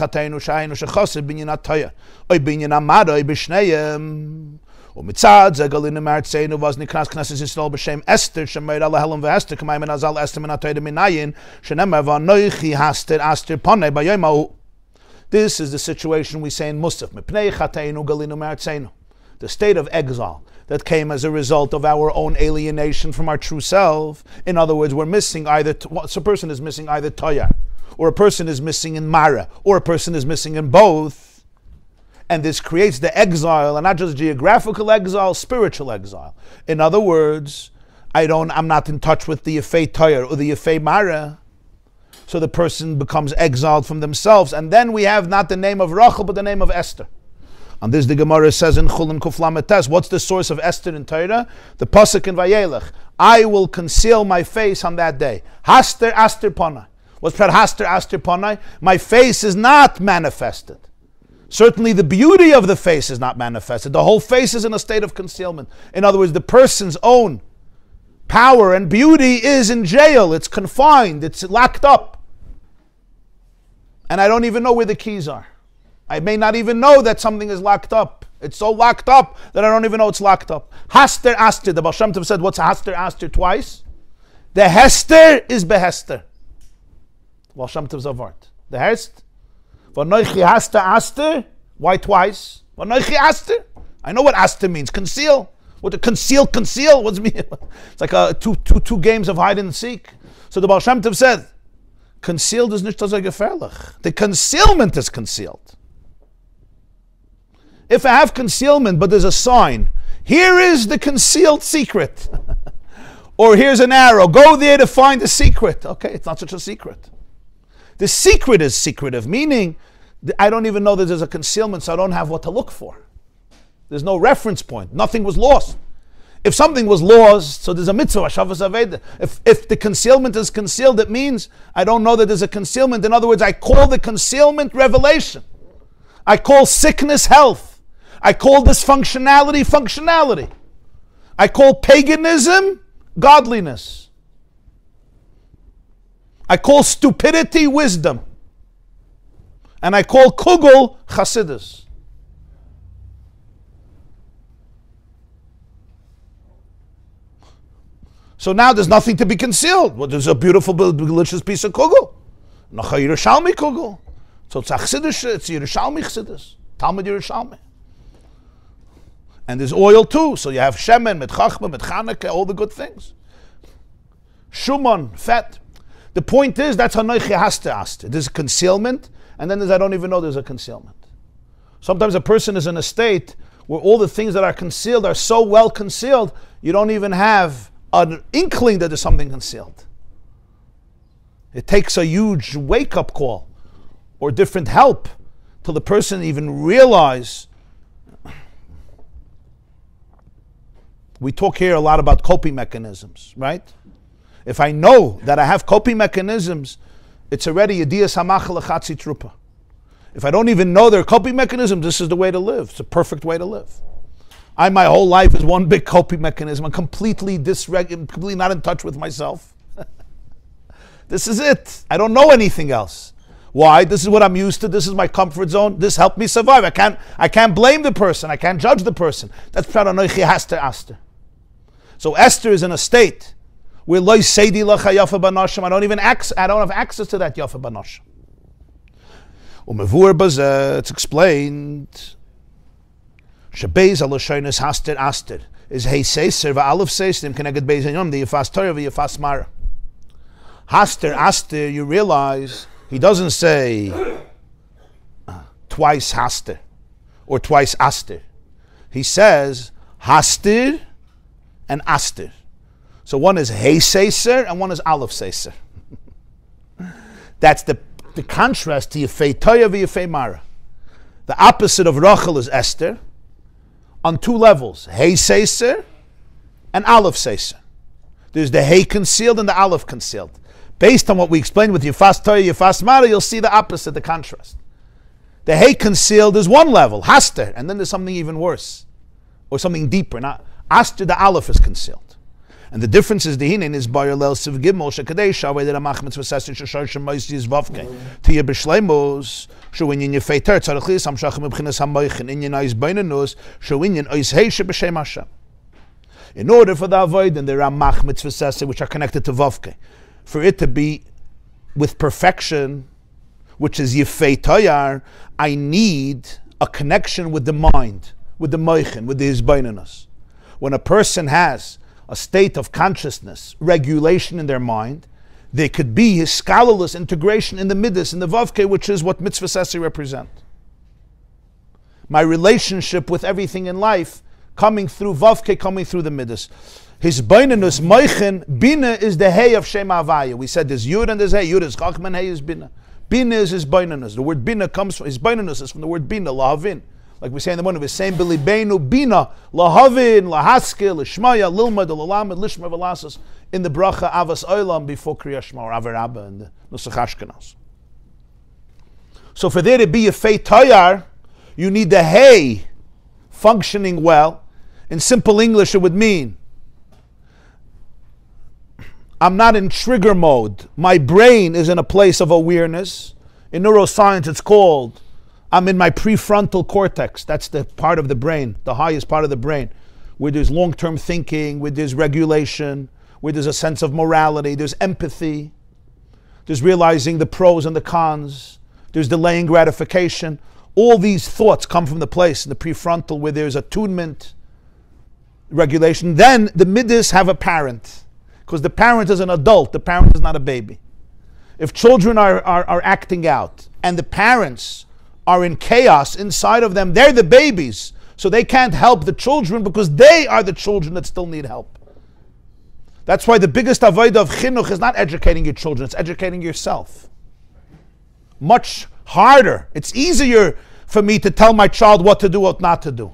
situation we say in Musaf, the state of exile that came as a result of our own alienation from our true self. In other words, we're missing either, so a person is missing either Toya, or a person is missing in Mara, or a person is missing in both. And this creates the exile, and not just geographical exile, spiritual exile. In other words, I'm not in touch with the Yefei Toya or the Yefei Mara. So the person becomes exiled from themselves. And then we have not the name of Rachel, but the name of Esther. And this the Gemara says in Chulin Kuflametes, what's the source of Esther in Torah? The Pasuk in Vayelech. I will conceal my face on that day. Haster, Aster Panai. What's that? Haster, Aster Panai? My face is not manifested. Certainly the beauty of the face is not manifested. The whole face is in a state of concealment. In other words, the person's own power and beauty is in jail. It's confined. It's locked up. And I don't even know where the keys are. I may not even know that something is locked up. It's so locked up that I don't even know it's locked up. Haster, Aster. The Baal Shem Tov said, what's Haster, Aster twice? The Hester is Behester. Baal Shem Tov Zavart. The Hest. Vanoichi Haster, Aster. Why twice? Vanoichi Aster. I know what Aster means. Conceal. What to conceal, conceal. What's mean? It's like two games of hide and seek. So the Baal Shem Tov said, concealed is nicht so gefährlich. The concealment is concealed. If I have concealment, but there's a sign, here is the concealed secret. Or here's an arrow, go there to find the secret. Okay, it's not such a secret. The secret is secretive, meaning I don't even know that there's a concealment, so I don't have what to look for. There's no reference point. Nothing was lost. If something was lost, so there's a mitzvah, Shavas Aveda. If the concealment is concealed, it means I don't know that there's a concealment. In other words, I call the concealment revelation. I call sickness health. I call dysfunctionality functionality. I call paganism godliness. I call stupidity wisdom. And I call kugel chasidus. So now there's nothing to be concealed. Well, there's a beautiful, delicious piece of kugel. Nacha Yerushalmi kugel. So it's Achsidish, it's Yerushalmi Chsidus. Talmud Yerushalmi. And there's oil too. So you have Shemen, mit Chachma, mit Chanukah, all the good things. Shuman, fat. The point is, that's Hanoichi Haste Aste. There's concealment, and then there's I don't even know there's a concealment. Sometimes a person is in a state where all the things that are concealed are so well concealed, you don't even have an inkling that there's something concealed. It takes a huge wake-up call or different help till the person even realize. We talk here a lot about coping mechanisms, right? If I know that I have coping mechanisms, it's already Yediyas Hamachal Lechatzi Trupa. If I don't even know there are coping mechanisms, this is the way to live. It's a perfect way to live. My whole life is one big coping mechanism. I'm completely not in touch with myself. This is it. I don't know anything else. Why? This is what I'm used to. This is my comfort zone. This helped me survive. I can't blame the person. I can't judge the person. That's Pranoichi Haster Aster. So Esther is in a state where Lo Seidi Lacha Yafa Banashim. I don't have access to that Yafa Banashim. Umavur Bazeh, it's explained. Shabbez al-Shaynas Haster Aster is Hey Seiser, Va'aluf Seisim, Keneged Bezanyom, the Yafas Torah, V'Yafas Mara. Haster, Haster, you realize he doesn't say twice Haster or twice Aster. He says Haster and Aster. So one is Hey Seser and one is Aleph Seser. That's the contrast to Yefei Toya v'Yefei Mara. The opposite of Rachel is Esther on two levels, Hey Seser and Aleph Seser. There's the Hey concealed and the Aleph concealed. Based on what we explained with Yefas Toya, Yefas Mara, you'll see the opposite, the contrast. The Hey concealed is one level, Haster, and then there's something even worse, or something deeper. Now, Aster, the Aleph is concealed. And the difference is the Hinen is Bayalel Siv Gimel Shekadesha, where the Ramachmitz was Sessin Shashar Shemoisi is Vavke, Tia Bishlemus, Shawinian Yefeter, Tzarachlis, Hamshachim Ibchinas Hamoichin, Inyan Ois Beinanus, Shawinian Ois Heishe B'Shem Hashem. In order for the Avoid and the Ramachmitz Vesessin, which are connected to Vavke, for it to be with perfection, which is Yefei Toyar, I need a connection with the mind, with the Moichin, with the Hizbainanus. When a person has a state of consciousness, regulation in their mind, there could be his scholarless integration in the Midas, in the Vavke, which is what Mitzvah Sasi represent. My relationship with everything in life, coming through Vavke, coming through the Midas. Hizbainanus, Moichin, Bina is the Hey of Shema Avaya. We said there's Yud and there's Hey, Yud is Chachman, Hey is Bina. Bina is his Bainanus. The word Bina comes from, his Bainanus is from the word Bina, Lahavin. Like we say in the morning, we're saying, Bili Beinu, Bina, Lahavin, Lahaskil, Lishmaya, Lilmad, Lalamid, Lishma, Velasas, in the Bracha, Avas Oilam, before Kriyashma, or Avarabba, and the Nusach Ashkenaz. So for there to be a Yefei Toyar, you need the Hay functioning well. In simple English, it would mean, I'm not in trigger mode. My brain is in a place of awareness. In neuroscience, it's called, I'm in my prefrontal cortex. That's the part of the brain, the highest part of the brain, where there's long-term thinking, where there's regulation, where there's a sense of morality, there's empathy, there's realizing the pros and the cons, there's delaying gratification. All these thoughts come from the place in the prefrontal where there's attunement, regulation. Then the middas have a parent. Because the parent is an adult, the parent is not a baby. If children are acting out and the parents are in chaos inside of them, they're the babies. So they can't help the children because they are the children that still need help. That's why the biggest avodah of chinuch is not educating your children, it's educating yourself. Much harder. It's easier for me to tell my child what to do, what not to do.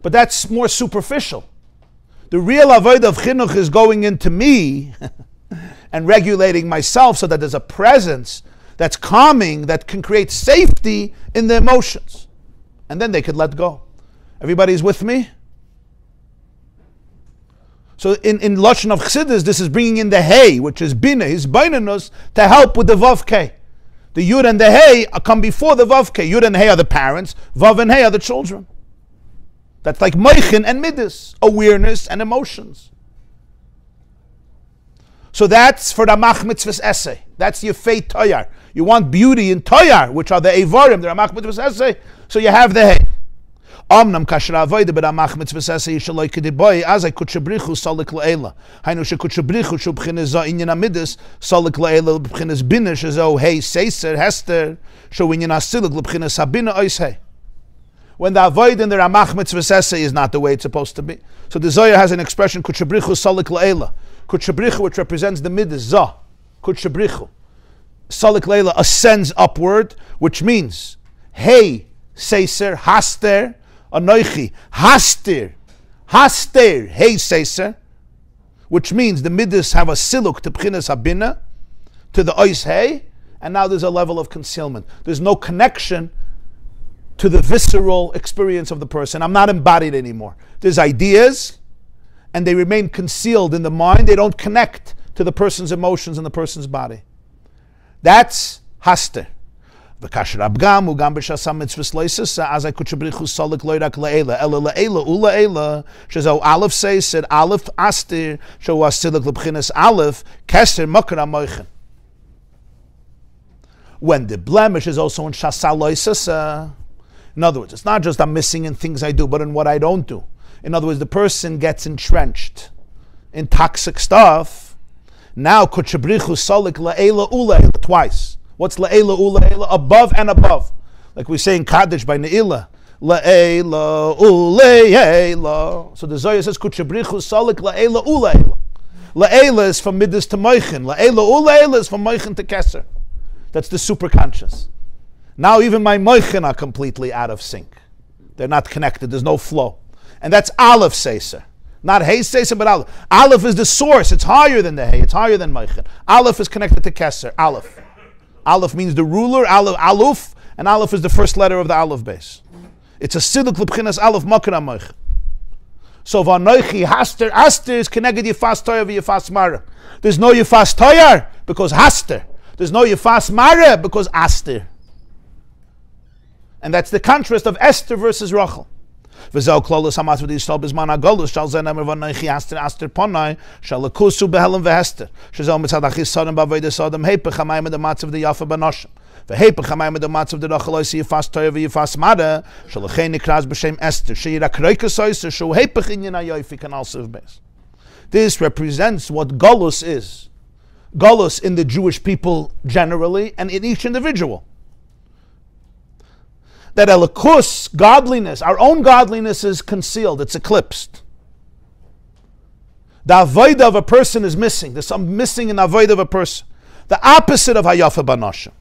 But that's more superficial. The real avodah of chinuch is going into me and regulating myself so that there's a presence that's calming, that can create safety in the emotions. And then they could let go. Everybody's with me? So in Lashon of Chassidus, this is bringing in the Hay, which is Bina, his Bainanus, to help with the Vavke. The Yud and the Hay come before the Vavke. Yud and Hay are the parents, Vav and Hay are the children. That's like Moichin and Midas, awareness and emotions. So that's for the Ramach Mitzvah's essay. That's Yefei Toyar. You want beauty in Toyar, which are the Eivarim, the Ramach Mitzvah's essay. So you have the Hey. Omnam Kashra Avoida b'Ramach Mitzvah's essay Yishaloi Kediboy Azay Kutshebrichu Solik Le'ela. Hainu Shekutshebrichu Shubchiniz Inyan Amidus Solik Le'ela B'chiniz Bina Shezo Hey Seser Hester Showinyan Asilig L'B'chiniz Habina Ois Hey. When the avoid in the Ramach Mitzvah's essay is not the way it's supposed to be. So the Zohar has an expression, Kutshebrichu Salik Le'ela. Kutshebrichu, which represents the Midas, Zah. Kutshebrichu. Salik Le'ela ascends upward, which means, Hey, Seser, Haster, Anoichi, Haster, Haster, Hey, Seser. Which means the Midas have a siluk to B'chinas Habina, to the Ois Hey, and now there's a level of concealment. There's no connection to the visceral experience of the person. I'm not embodied anymore. There's ideas, and they remain concealed in the mind. They don't connect to the person's emotions and the person's body. That's Haster. When the blemish is also in Shasa Loisasa. In other words, it's not just I'm missing in things I do, but in what I don't do. In other words, the person gets entrenched in toxic stuff. Now kutshabrichu salik la'ela u'la'ela twice. What's la'ela u'la'ela? Above and above. Like we say in Kaddish by Ne'ilah. La'ela u'la'ela. So the Zohar says kutshabrichu salik la'ela u'la'ela. La'ela is from Midas to Moichin. La'ela u'la'ela is from Moichin to Keser. That's the superconscious. Now even my Moichin are completely out of sync. They're not connected. There's no flow. And that's Aleph Seiser. Not Hey Seiser, but Aleph. Aleph is the source. It's higher than the Hey. It's higher than Moichin. Aleph is connected to Keser. Aleph. Aleph means the ruler. Aleph, Aluf. And Aleph is the first letter of the Aleph base. It's a Siduk L'Bchinas Aleph Makar HaMoichin. So Vanoichi Haster. Haster is connected Yifas Toyer v'Yifas Mara. There's no Yifas Toyer because Haster. There's no Yifas Mara because Aster. And that's the contrast of Esther versus Rachel. This represents what Golus is. Golus in the Jewish people generally and in each individual. That Elikus, godliness, our own godliness is concealed, it's eclipsed. The avodah of a person is missing. There's some missing in the avodah of a person. The opposite of Hayafa Banashim.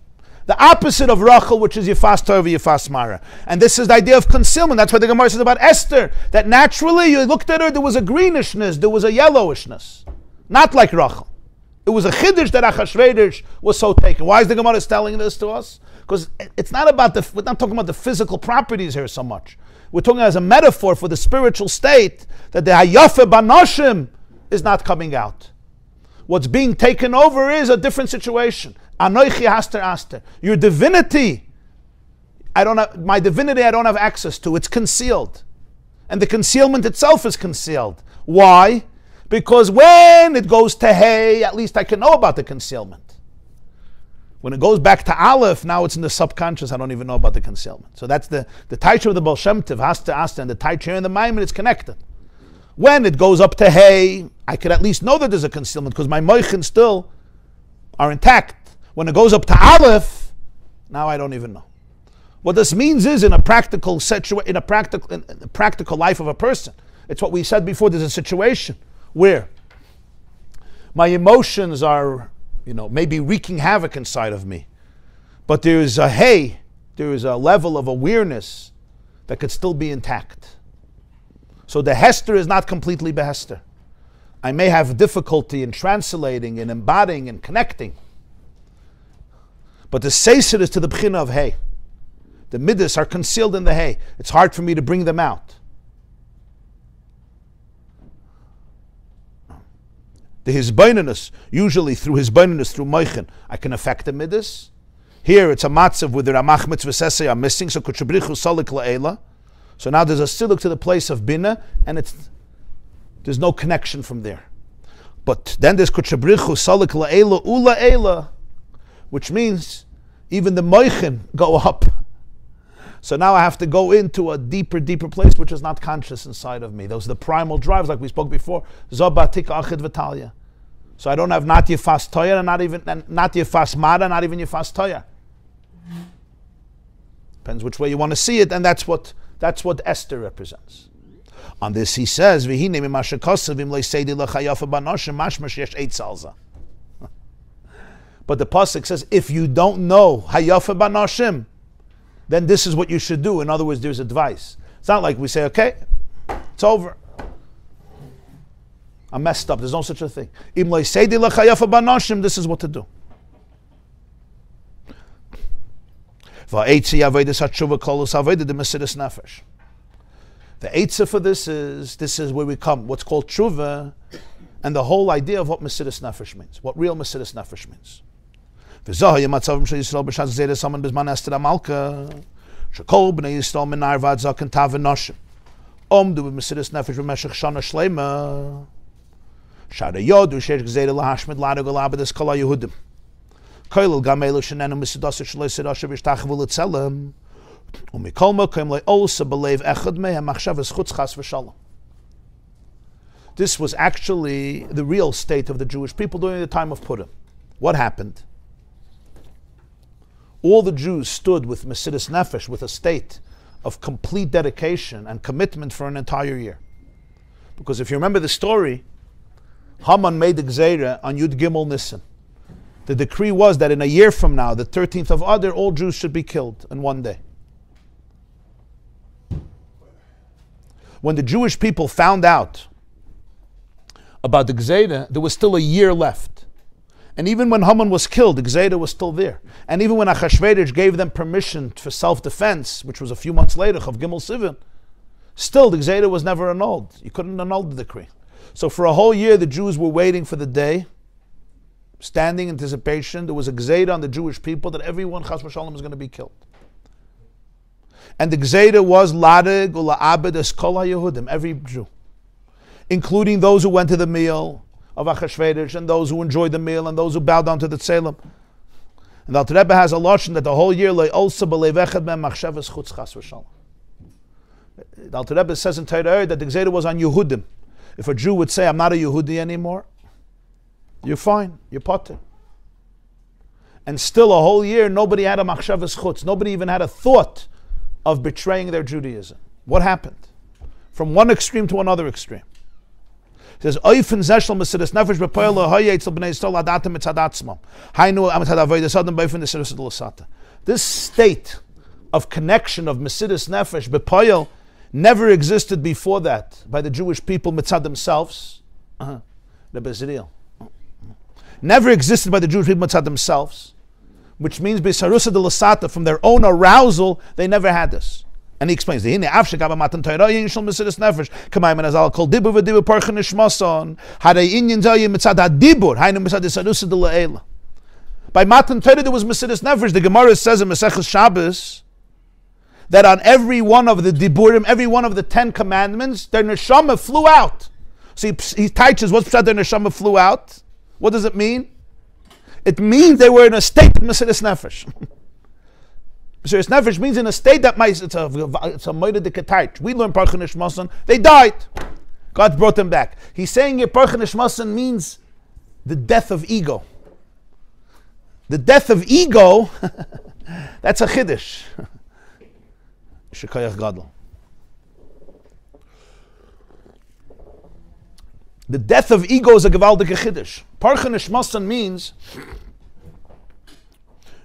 The opposite of Rachel, which is Yifas Torah Yifas Mara. And this is the idea of concealment. That's what the Gemara says about Esther. That naturally, you looked at her, there was a greenishness, there was a yellowishness. Not like Rachel. It was a chiddush that Achashverosh was so taken. Why is the Gemara telling this to us? Because it's not about the, we're not talking about the physical properties here so much. We're talking as a metaphor for the spiritual state that the Hayafe Banashim is not coming out. What's being taken over is a different situation. Anoichi Haster Aster. Your divinity, I don't have, my divinity I don't have access to. It's concealed. And the concealment itself is concealed. Why? Because when it goes to Hay, at least I can know about the concealment. When it goes back to Aleph, now it's in the subconscious, I don't even know about the concealment. So that's the Taicha of the Baal Shem Tov, Hasta Asta, and the Taicha in the Maimon, it's connected. When it goes up to Hey, I could at least know that there's a concealment, because my Moichin still are intact. When it goes up to Aleph, now I don't even know. What this means is, in a practical in the practical life of a person, it's what we said before, there's a situation where my emotions are, you know, maybe wreaking havoc inside of me. But there is a hey, there is a level of awareness that could still be intact. So the hester is not completely behester. I may have difficulty in translating and embodying and connecting. But the seiser is to the b'china of hey. The midas are concealed in the hey. It's hard for me to bring them out. The hisbaininus, usually through hisbaininus, through moichin, I can affect the midas. Here it's a matzav with the ramach mitzvah are missing, so kutshabrichu salik la'ela. So now there's a siluk to the place of bina, and it's there's no connection from there. But then there's kutshabrichu salik la'ela ula'ela, which means even the moichin go up. So now I have to go into a deeper, deeper place which is not conscious inside of me. Those are the primal drives like we spoke before. Zobatik achid v'talya. So I don't have not yifas toya and not yifas mada, not even yifas toya. Depends which way you want to see it, and that's what Esther represents. On this he says, v'hinei mimashakosavim le'seidi l'chayafa banoshim mashmash yesh eight salza. But the pasuk says, if you don't know hayafa banoshim, then this is what you should do. In other words, there's advice. It's not like we say, okay, it's over. I'm messed up. There's no such a thing. This is what to do. The eitzah for this is where we come, what's called tshuva, and the whole idea of what mesiras nefesh means, what real mesiras nefesh means. The This was actually the real state of the Jewish people during the time of Purim. What happened? All the Jews stood with Mesiras Nefesh, with a state of complete dedication and commitment for an entire year. Because if you remember the story, Haman made the Gzeira on Yud Gimel Nisan. The decree was that in a year from now, the 13th of Adar, all Jews should be killed in one day. When the Jewish people found out about the Gzeira, there was still a year left. And even when Haman was killed, the Gzeira was still there. And even when Achashverosh gave them permission for self-defense, which was a few months later, Chav Gimel Sivan, still the Gzeira was never annulled. You couldn't annul the decree. So for a whole year, the Jews were waiting for the day, standing in anticipation. There was a Gzeira on the Jewish people that everyone, Chas v'Shalom, was going to be killed. And the Gzeira was Larig u'la'abed es kol ha'yehudim, every Jew, including those who went to the meal of Achashverosh, and those who enjoyed the meal, and those who bowed down to the Tselem. And the Alter Rebbe has a lashon that the whole year, le'olsa b'leiv echad me'em machshavas chutz chas v'shalom. The Alter Rebbe says in Torah that the Gzeira was on Yehudim. If a Jew would say, I'm not a Yehudi anymore, you're fine, you're potter. And still a whole year, nobody had a machshavas chutz. Nobody even had a thought of betraying their Judaism. What happened? From one extreme to another extreme. It says, this state of connection of Mesiras Nefesh B'Poyel never existed before that by the Jewish people mitzad themselves. Never existed by the Jewish people mitzad themselves, which means B'Sarusa D'Lasata, from their own arousal, they never had this. And he explains, by Matan Torah there was Mesiras Nefesh. The Gemara says in Maseches Shabbos that on every one of the Diburim, every one of the 10 commandments, their neshama flew out. So he teaches what's pshat their neshama flew out. What does it mean? It means they were in a state of Mesiras Nefesh. Mesiras Nefesh means in a state that it's a moida dikatayt. We learn Parcha Nishmason. They died. God brought them back. He's saying here Parcha Nishmason means the death of ego. The death of ego, that's a chiddush. Shekayach Gadol. The death of ego is a gewaldige chiddush. Parcha Nishmason means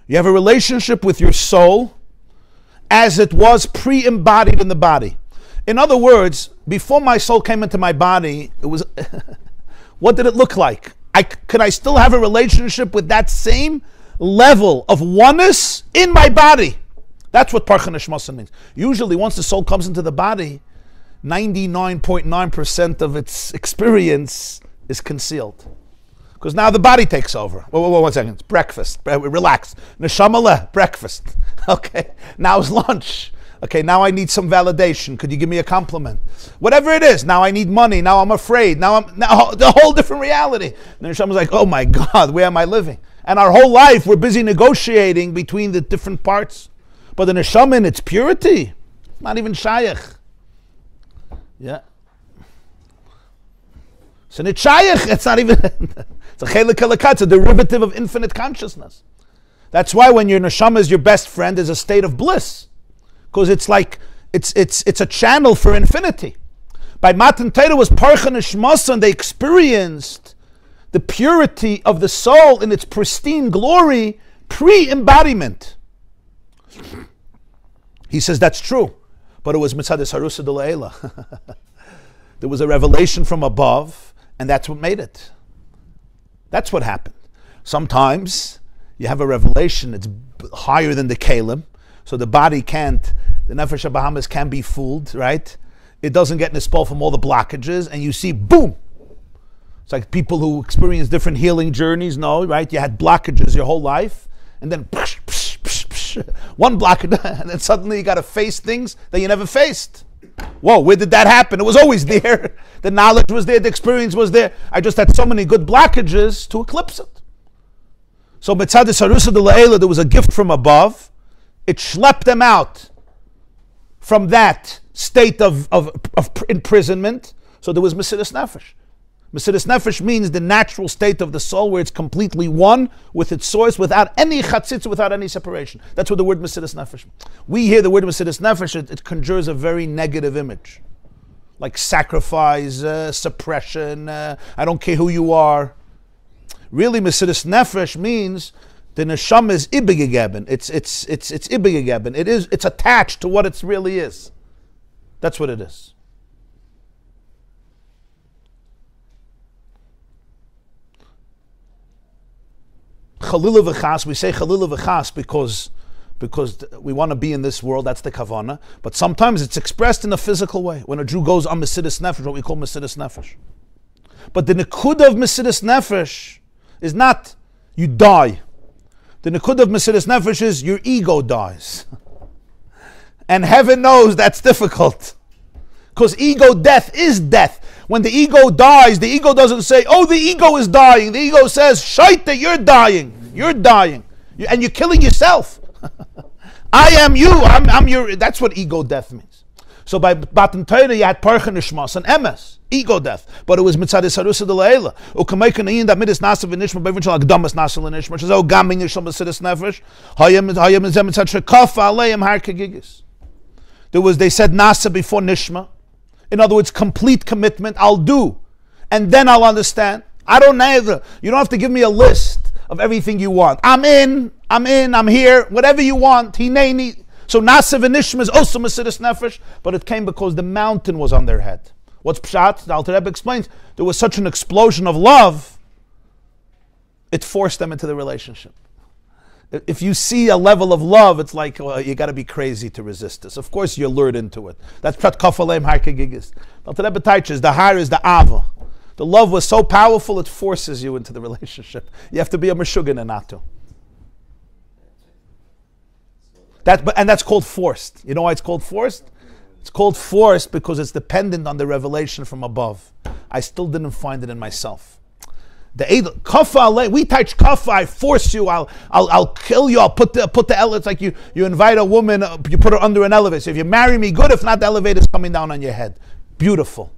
you have a relationship with your soul as it was pre-embodied in the body. In other words, before my soul came into my body, it was what did it look like? Could I still have a relationship with that same level of oneness in my body? That's what Parcha Nishmason means. Usually once the soul comes into the body, 99.9% of its experience is concealed. Because now the body takes over. Whoa, 1 second. It's breakfast. Relax. Neshamala, breakfast. Okay, now it's lunch. Okay, now I need some validation. Could you give me a compliment? Whatever it is. Now I need money. Now I'm afraid. Now the whole different reality. And Neshama's like, oh my God, where am I living? And our whole life we're busy negotiating between the different parts. But the Neshama in its purity, not even Shayach. Yeah. So Nitshayach, it's not even, it's a chelik alakat, it's a derivative of infinite consciousness. That's why when your neshama is your best friend, there's a state of bliss. Because it's like, it's a channel for infinity. By Matan Torah was Parcha Nishmason, they experienced the purity of the soul in its pristine glory, pre-embodiment. He says that's true, but it was mitzad harusa d'le'ela. There was a revelation from above, and that's what made it. That's what happened. Sometimes you have a revelation, it's higher than the Kalim, so the body can't, the Nefesh HaBahamas can be fooled, right? It doesn't get nispal from all the blockages, and you see, boom! It's like people who experience different healing journeys know, right? You had blockages your whole life, and then psh, psh, psh, psh, one blockage, and then suddenly you got to face things that you never faced. Whoa, where did that happen? It was always there. The knowledge was there, the experience was there. I just had so many good blockages to eclipse it. So mitzad harusa d'le'ela, there was a gift from above. It schlepped them out from that state of imprisonment. So there was Mesiras Nefesh. Mesiras nefesh means the natural state of the soul where it's completely one with its source, without any chatzitza, without any separation. That's what the word mesiras nefesh means. We hear the word mesiras nefesh, it conjures a very negative image. Like sacrifice, suppression, I don't care who you are. Really, mesiras nefesh means the neshama is ibigegeben. It's ibigegeben. It's attached to what it really is. That's what it is. Chalila v'chas, we say chalila v'chas because we want to be in this world, that's the kavana. But sometimes it's expressed in a physical way. When a Jew goes on mesiras nefesh, what we call mesiras nefesh. But the nekuda of mesiras nefesh is not you die. The nekuda of mesiras nefesh is your ego dies. And heaven knows that's difficult. Because ego death is death. When the ego doesn't say, oh, the ego is dying. The ego says, shaita, you're dying. You're dying. And you're killing yourself. I am you. I'm your. That's what ego death means. So by Batan Torah, you had Parcha Nishmas and Emes, ego death. But it was Mitzad Yisarusa de Leila. Ukameikanein that Midas Nasa v'Nishma b'Evinchal Agdamas Nasa l'Nishma. She's oh Gaming Nishma Sidas Nefesh. Hayem Zem Mitzad Shekaf Aleim Har Kegigis. There was they said Nasa before Nishma. In other words, complete commitment. I'll do, and then I'll understand. I don't either. You don't have to give me a list of everything you want. I'm in. I'm here. Whatever you want. Hineni. So Nasa v'Nishma is also Mesiras Nefesh, but it came because the mountain was on their head. What's Pshat? The Alter Rebbe explains there was such an explosion of love. It forced them into the relationship. If you see a level of love, it's like, well, you got to be crazy to resist this. Of course, you're lured into it. That's Pshat Kafalem Harkegigis. The Alter Rebbe teaches the har is the ava. The love was so powerful it forces you into the relationship. You have to be a meshugan and not to. And that's called forced. You know why it's called forced? It's called forced because it's dependent on the revelation from above. I still didn't find it in myself. The kafa, we touch kafa. I force you. I'll kill you. I'll put the elevator. It's like you invite a woman. You put her under an elevator. So if you marry me, good. If not, the elevator's coming down on your head. Beautiful.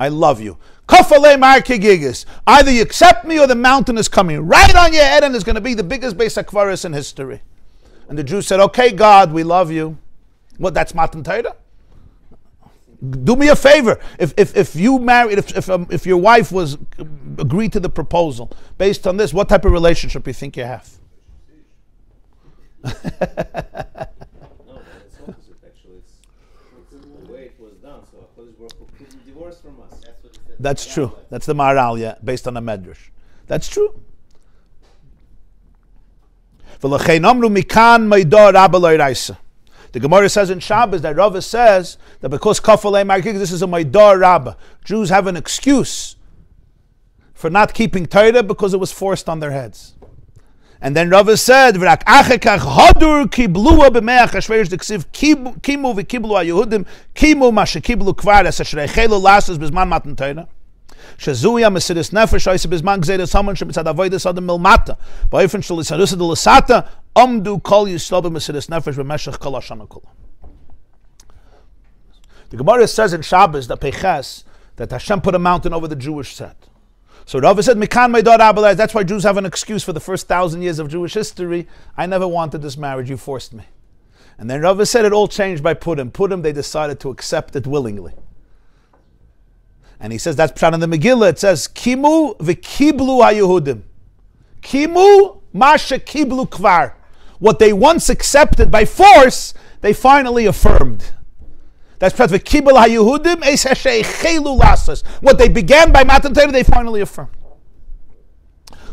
I love you. Kafalei markigigis. Either you accept me or the mountain is coming right on your head and it's going to be the biggest beis hakvaris in history. And the Jews said, okay, God, we love you. What, that's Matan Torah? Do me a favor. If you married, if your wife was agreed to the proposal, based on this, what type of relationship you think you have? No, it's opposite, actually. It's in the way it was done, so our Polish worker couldn't divorce from us. That's what it said. That's true. That's the Maharal, yeah, based on the Medrash. That's true. The Gemara says in Shabbos that Rava says that because Kafalei Markigis, this is a Maidar Rabbah. Jews have an excuse for not keeping Torah because it was forced on their heads. And then Rava said, Shazuya Mesiras Nefesh Aisa Bisman Gzeiras Haman Shemitzad Avodas Adam Milmata Ba'Ofen Shel Yisarusa Delasata Amdu Kol Yislo B'Mesiras Nefesh B'Meshach Kol Hashana Kula. The Gemara says in Shabbos that Peiches that Hashem put a mountain over the Jewish set. So Rava said Mikan Meidor Abelais. That's why Jews have an excuse for the first 1,000 years of Jewish history. I never wanted this marriage. You forced me. And then Rava said it all changed by Purim. Purim they decided to accept it willingly. And he says that's Pshat in the Megillah. It says Kimu v'kiblu haYehudim, Kimu masha kiblu kvar. What they once accepted by force, they finally affirmed. That's Pshat v'kiblu haYehudim es hasheichelu lasas. What they began by Matan Torah, they finally affirmed.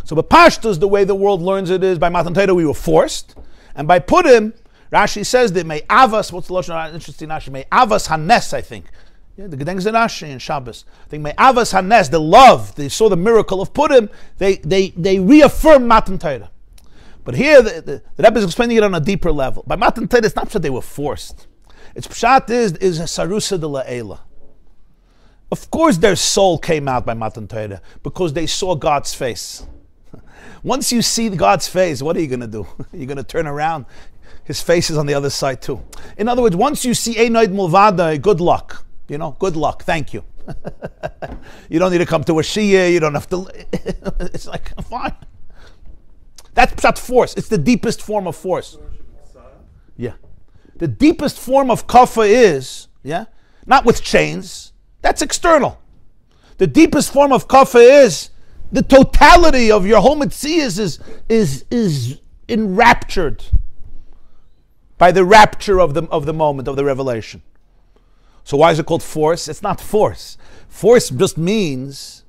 So, but Pashtus, the way the world learns it is by Matan Torah we were forced, and by Purim, Rashi says that may avas. What's the lashon? Interesting Rashi. May avas hanes. I think. Yeah, the Gedengs and Rashi and Shabbos. I think Me'avas Hanes, the love, they saw the miracle of Purim, they reaffirmed Matan Torah. But here, the Rebbe is explaining it on a deeper level. By Matan Torah, it's not Pshat they were forced. It's Pshat is Sarusa de La'ela. Of course their soul came out by Matan Torah, because they saw God's face. Once you see God's face, what are you going to do? You're going to turn around. His face is on the other side too. In other words, once you see Einoid Mulvada, good luck. You know, good luck. Thank you. You don't need to come to a Shia. You don't have to. It's like, fine. That's pshat force. It's the deepest form of force. Yeah. The deepest form of kaffa is, yeah, not with chains. That's external. The deepest form of kaffa is the totality of your whole metzias is enraptured by the rapture of the moment, of the revelation. So why is it called force? It's not force. Force just means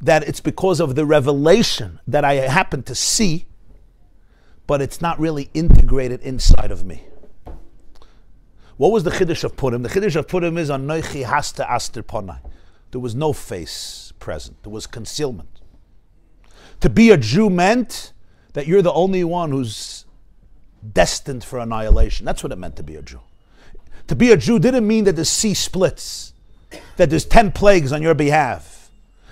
that it's because of the revelation that I happen to see, but it's not really integrated inside of me. What was the Chiddush of Purim? The Chiddush of Purim is Anochi hasta aster ponai. There was no face present. There was concealment. To be a Jew meant that you're the only one who's destined for annihilation. That's what it meant to be a Jew. To be a Jew didn't mean that the sea splits, that there's 10 plagues on your behalf,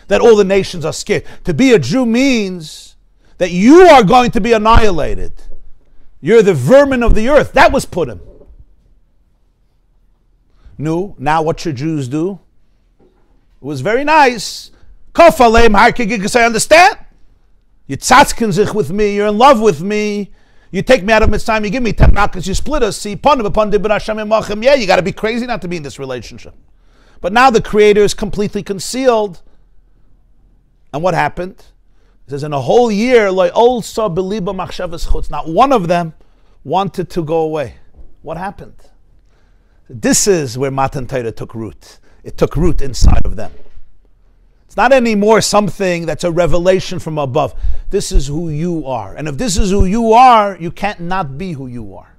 that all the nations are scared. To be a Jew means that you are going to be annihilated. You're the vermin of the earth. That was Purim. No, now what should Jews do? It was very nice. I understand. You tzatzken zich with me. You're in love with me. You take me out of Mitzrayim, you give me 10 Malkas, you split us. See, yeah, you got to be crazy not to be in this relationship. But now the Creator is completely concealed. And what happened? It says, in a whole year, not one of them wanted to go away. What happened? This is where Matan Torah took root. It took root inside of them. It's not anymore something that's a revelation from above. This is who you are. And if this is who you are, you can't not be who you are.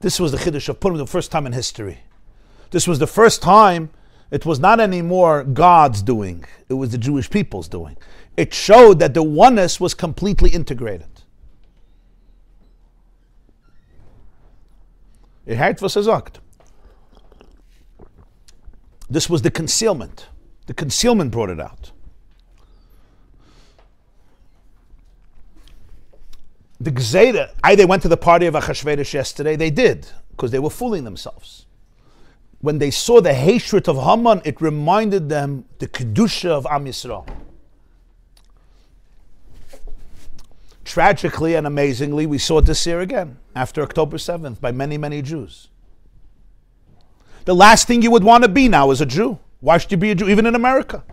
This was the Chiddush of Purim, the first time in history. This was the first time it was not anymore God's doing. It was the Jewish people's doing. It showed that the oneness was completely integrated. Ihr hört, was sagt. This was the concealment. The concealment brought it out. The Gzeira, they went to the party of Achashverosh yesterday. They did, because they were fooling themselves. When they saw the hatred of Haman, it reminded them the Kedusha of Am Yisrael. Tragically and amazingly, we saw it this year again, after October 7th, by many, many Jews. The last thing you would want to be now is a Jew. Why should you be a Jew, even in America?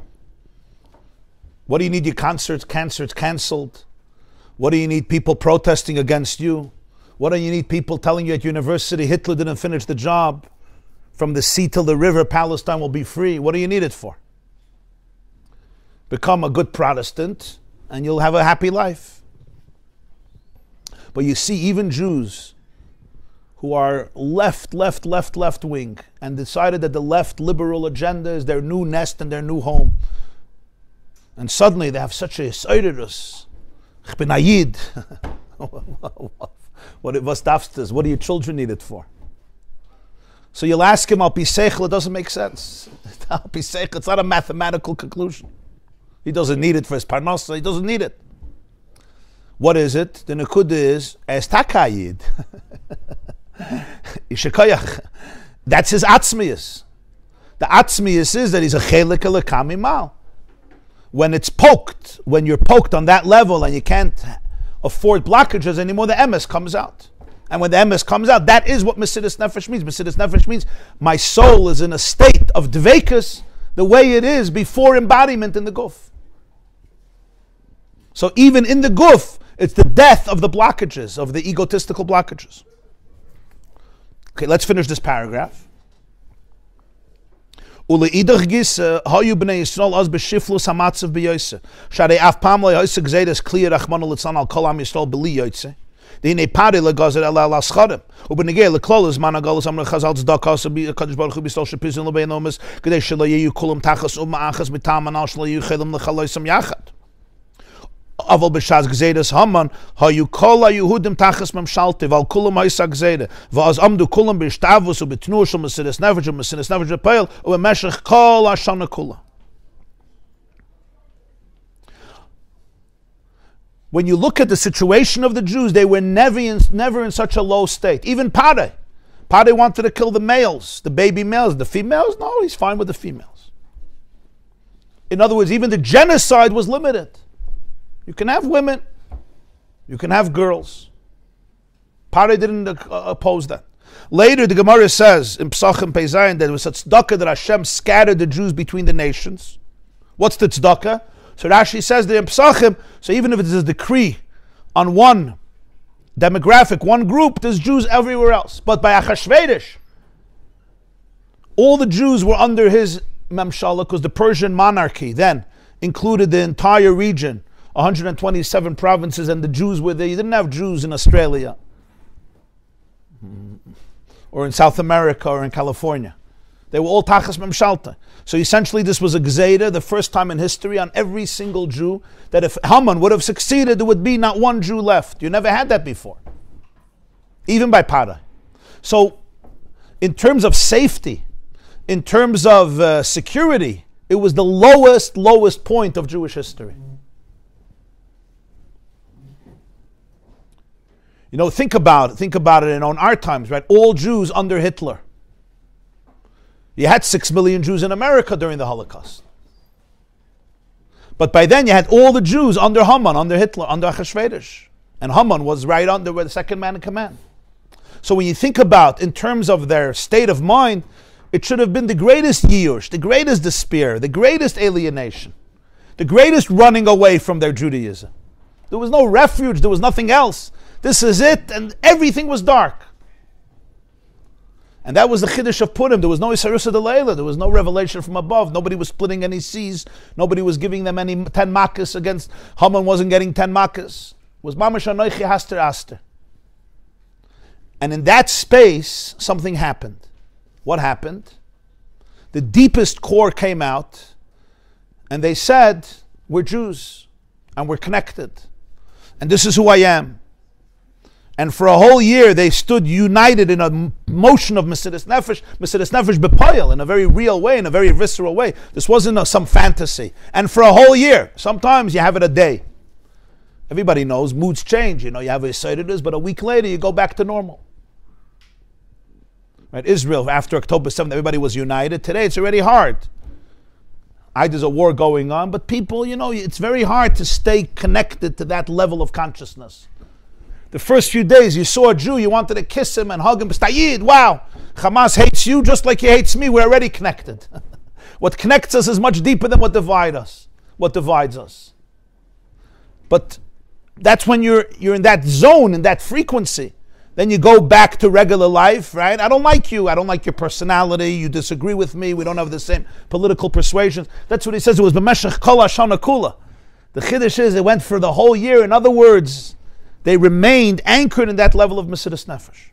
What do you need? Your concerts canceled. What do you need? People protesting against you. What do you need? People telling you at university, Hitler didn't finish the job. From the sea till the river, Palestine will be free. What do you need it for? Become a good Protestant and you'll have a happy life. But you see, even Jews who are left wing and decided that the left liberal agenda is their new nest and their new home. And suddenly they have such a Seirus. Ich bin Ayid. What do your children need it for? So you'll ask him, Al Pi Seichel, it doesn't make sense. Al Pi Seichel, it's not a mathematical conclusion. He doesn't need it for his parnasa, he doesn't need it. What is it? The Nakuda is, Es Takayid. That's his atzmius. The atzmius is that he's a chelik alakami mal. When it's poked, when you're poked on that level and you can't afford blockages anymore, the emes comes out. And when the emes comes out, that is what mesidus nefesh means. Mesidus nefesh means my soul is in a state of dveikus the way it is before embodiment in the guf. So even in the guf, it's the death of the blockages, of the egotistical blockages. Okay, let's finish this paragraph. Aval b'shas gzeidas haman hayu kol haYehudim tachas memshalte val kulam haysak gzeida va'az amdu kulam b'shtavus u'b'tnur shel mesidus nefesh apel u'meshach kol hashana kula. When you look at the situation of the Jews, they were never in such a low state. Even Pare. Pade wanted to kill the males, the baby males. The females, no, he's fine with the females. In other words, even the genocide was limited. You can have women, you can have girls. Pare didn't oppose that. Later, the Gemara says in Pesachim Peizayin that it was a tzedakah that Hashem scattered the Jews between the nations. What's the tzedakah? So Rashi says that in Pesachim, so even if it's a decree on one demographic, one group, there's Jews everywhere else. But by Achashverosh, all the Jews were under his memshala, because the Persian monarchy then included the entire region, 127 provinces, and the Jews were there. You didn't have Jews in Australia, or in South America, or in California. They were all tachas memshalta. So essentially this was a gzeira, the first time in history, on every single Jew, that if Haman would have succeeded, there would be not one Jew left. You never had that before, even by Para. So in terms of safety, in terms of security, it was the lowest point of Jewish history. You know, think about it in our times, right? All Jews under Hitler. You had 6 million Jews in America during the Holocaust. But by then you had all the Jews under Haman, under Hitler, under Achashverosh. And Haman was right under the second man in command. So when you think about, in terms of their state of mind, it should have been the greatest yirush, the greatest despair, the greatest alienation, the greatest running away from their Judaism. There was no refuge, there was nothing else. This is it, and everything was dark. And that was the Chiddush of Purim. There was no Isarusa Delayla. There was no revelation from above. Nobody was splitting any seas. Nobody was giving them any 10 makas against. Haman wasn't getting 10 makas. It was Mamash Anoichi Haster Aster. And in that space, something happened. What happened? The deepest core came out, and they said, we're Jews, and we're connected. And this is who I am. And for a whole year, they stood united in a motion of Mesiras Nefesh B'Poyel, in a very real way, in a very visceral way. This wasn't some fantasy. And for a whole year, sometimes you have it a day. Everybody knows moods change. You know, you have Yisraelis, but a week later, you go back to normal. Right? Israel, after October 7th, everybody was united. Today, it's already hard. There's a war going on, but people, you know, it's very hard to stay connected to that level of consciousness. The first few days, you saw a Jew, you wanted to kiss him and hug him. Stayid, wow, Hamas hates you just like he hates me. We're already connected. What connects us is much deeper than what divides us. But that's when you're in that zone, in that frequency. Then you go back to regular life, right? I don't like you. I don't like your personality. You disagree with me. We don't have the same political persuasions. That's what he says. It was b'meshech kol hashana kula. The chiddush is it went for the whole year. In other words, they remained anchored in that level of Mesiras Nefesh.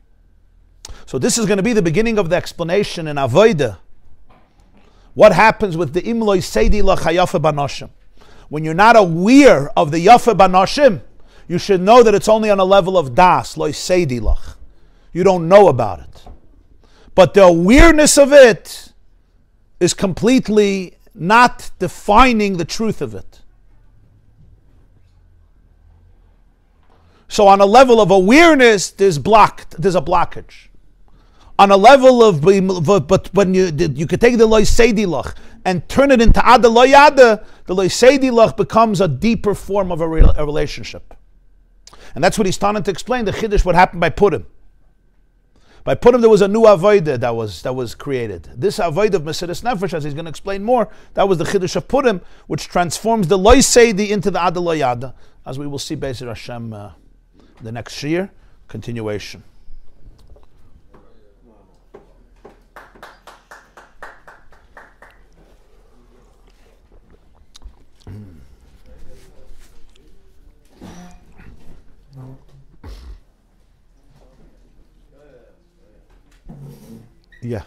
So this is going to be the beginning of the explanation in Avodah. What happens with the Imloi Seidi L'chayafe Banoshim? When you're not aware of the Yafe Banoshim, you should know that it's only on a level of Das, Loi Seidi Lach. You don't know about it. But the awareness of it is completely not defining the truth of it. So on a level of awareness, there's a blockage. On a level of, but when you can take the Lo Seidilach and turn it into Ada Lo Yada, the Lo Seidilach becomes a deeper form of a relationship. And that's what he's starting to explain, the Chiddush, what happened by Purim. By Purim, there was a new Avodah that was created. This Avodah of Mesiras Nefesh, as he's going to explain more, that was the Chiddush of Purim, which transforms the Lo Seidi into the Ada Lo Yada, as we will see, Be'ezir Hashem, the next year, continuation. Yeah.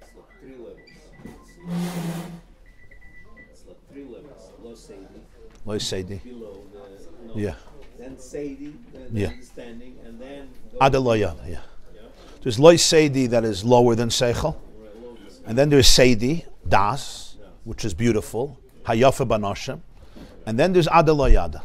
It's like 3 levels. Lo Seidi. Below the, no. Yeah. Then Seidi, yeah. Understanding, and then Adaloya, yeah. There's Loi Seidi that is lower than Seichel. And then there's Seidi, Das, which is beautiful, Hayafa Banoshim. And then there's Adaloyada.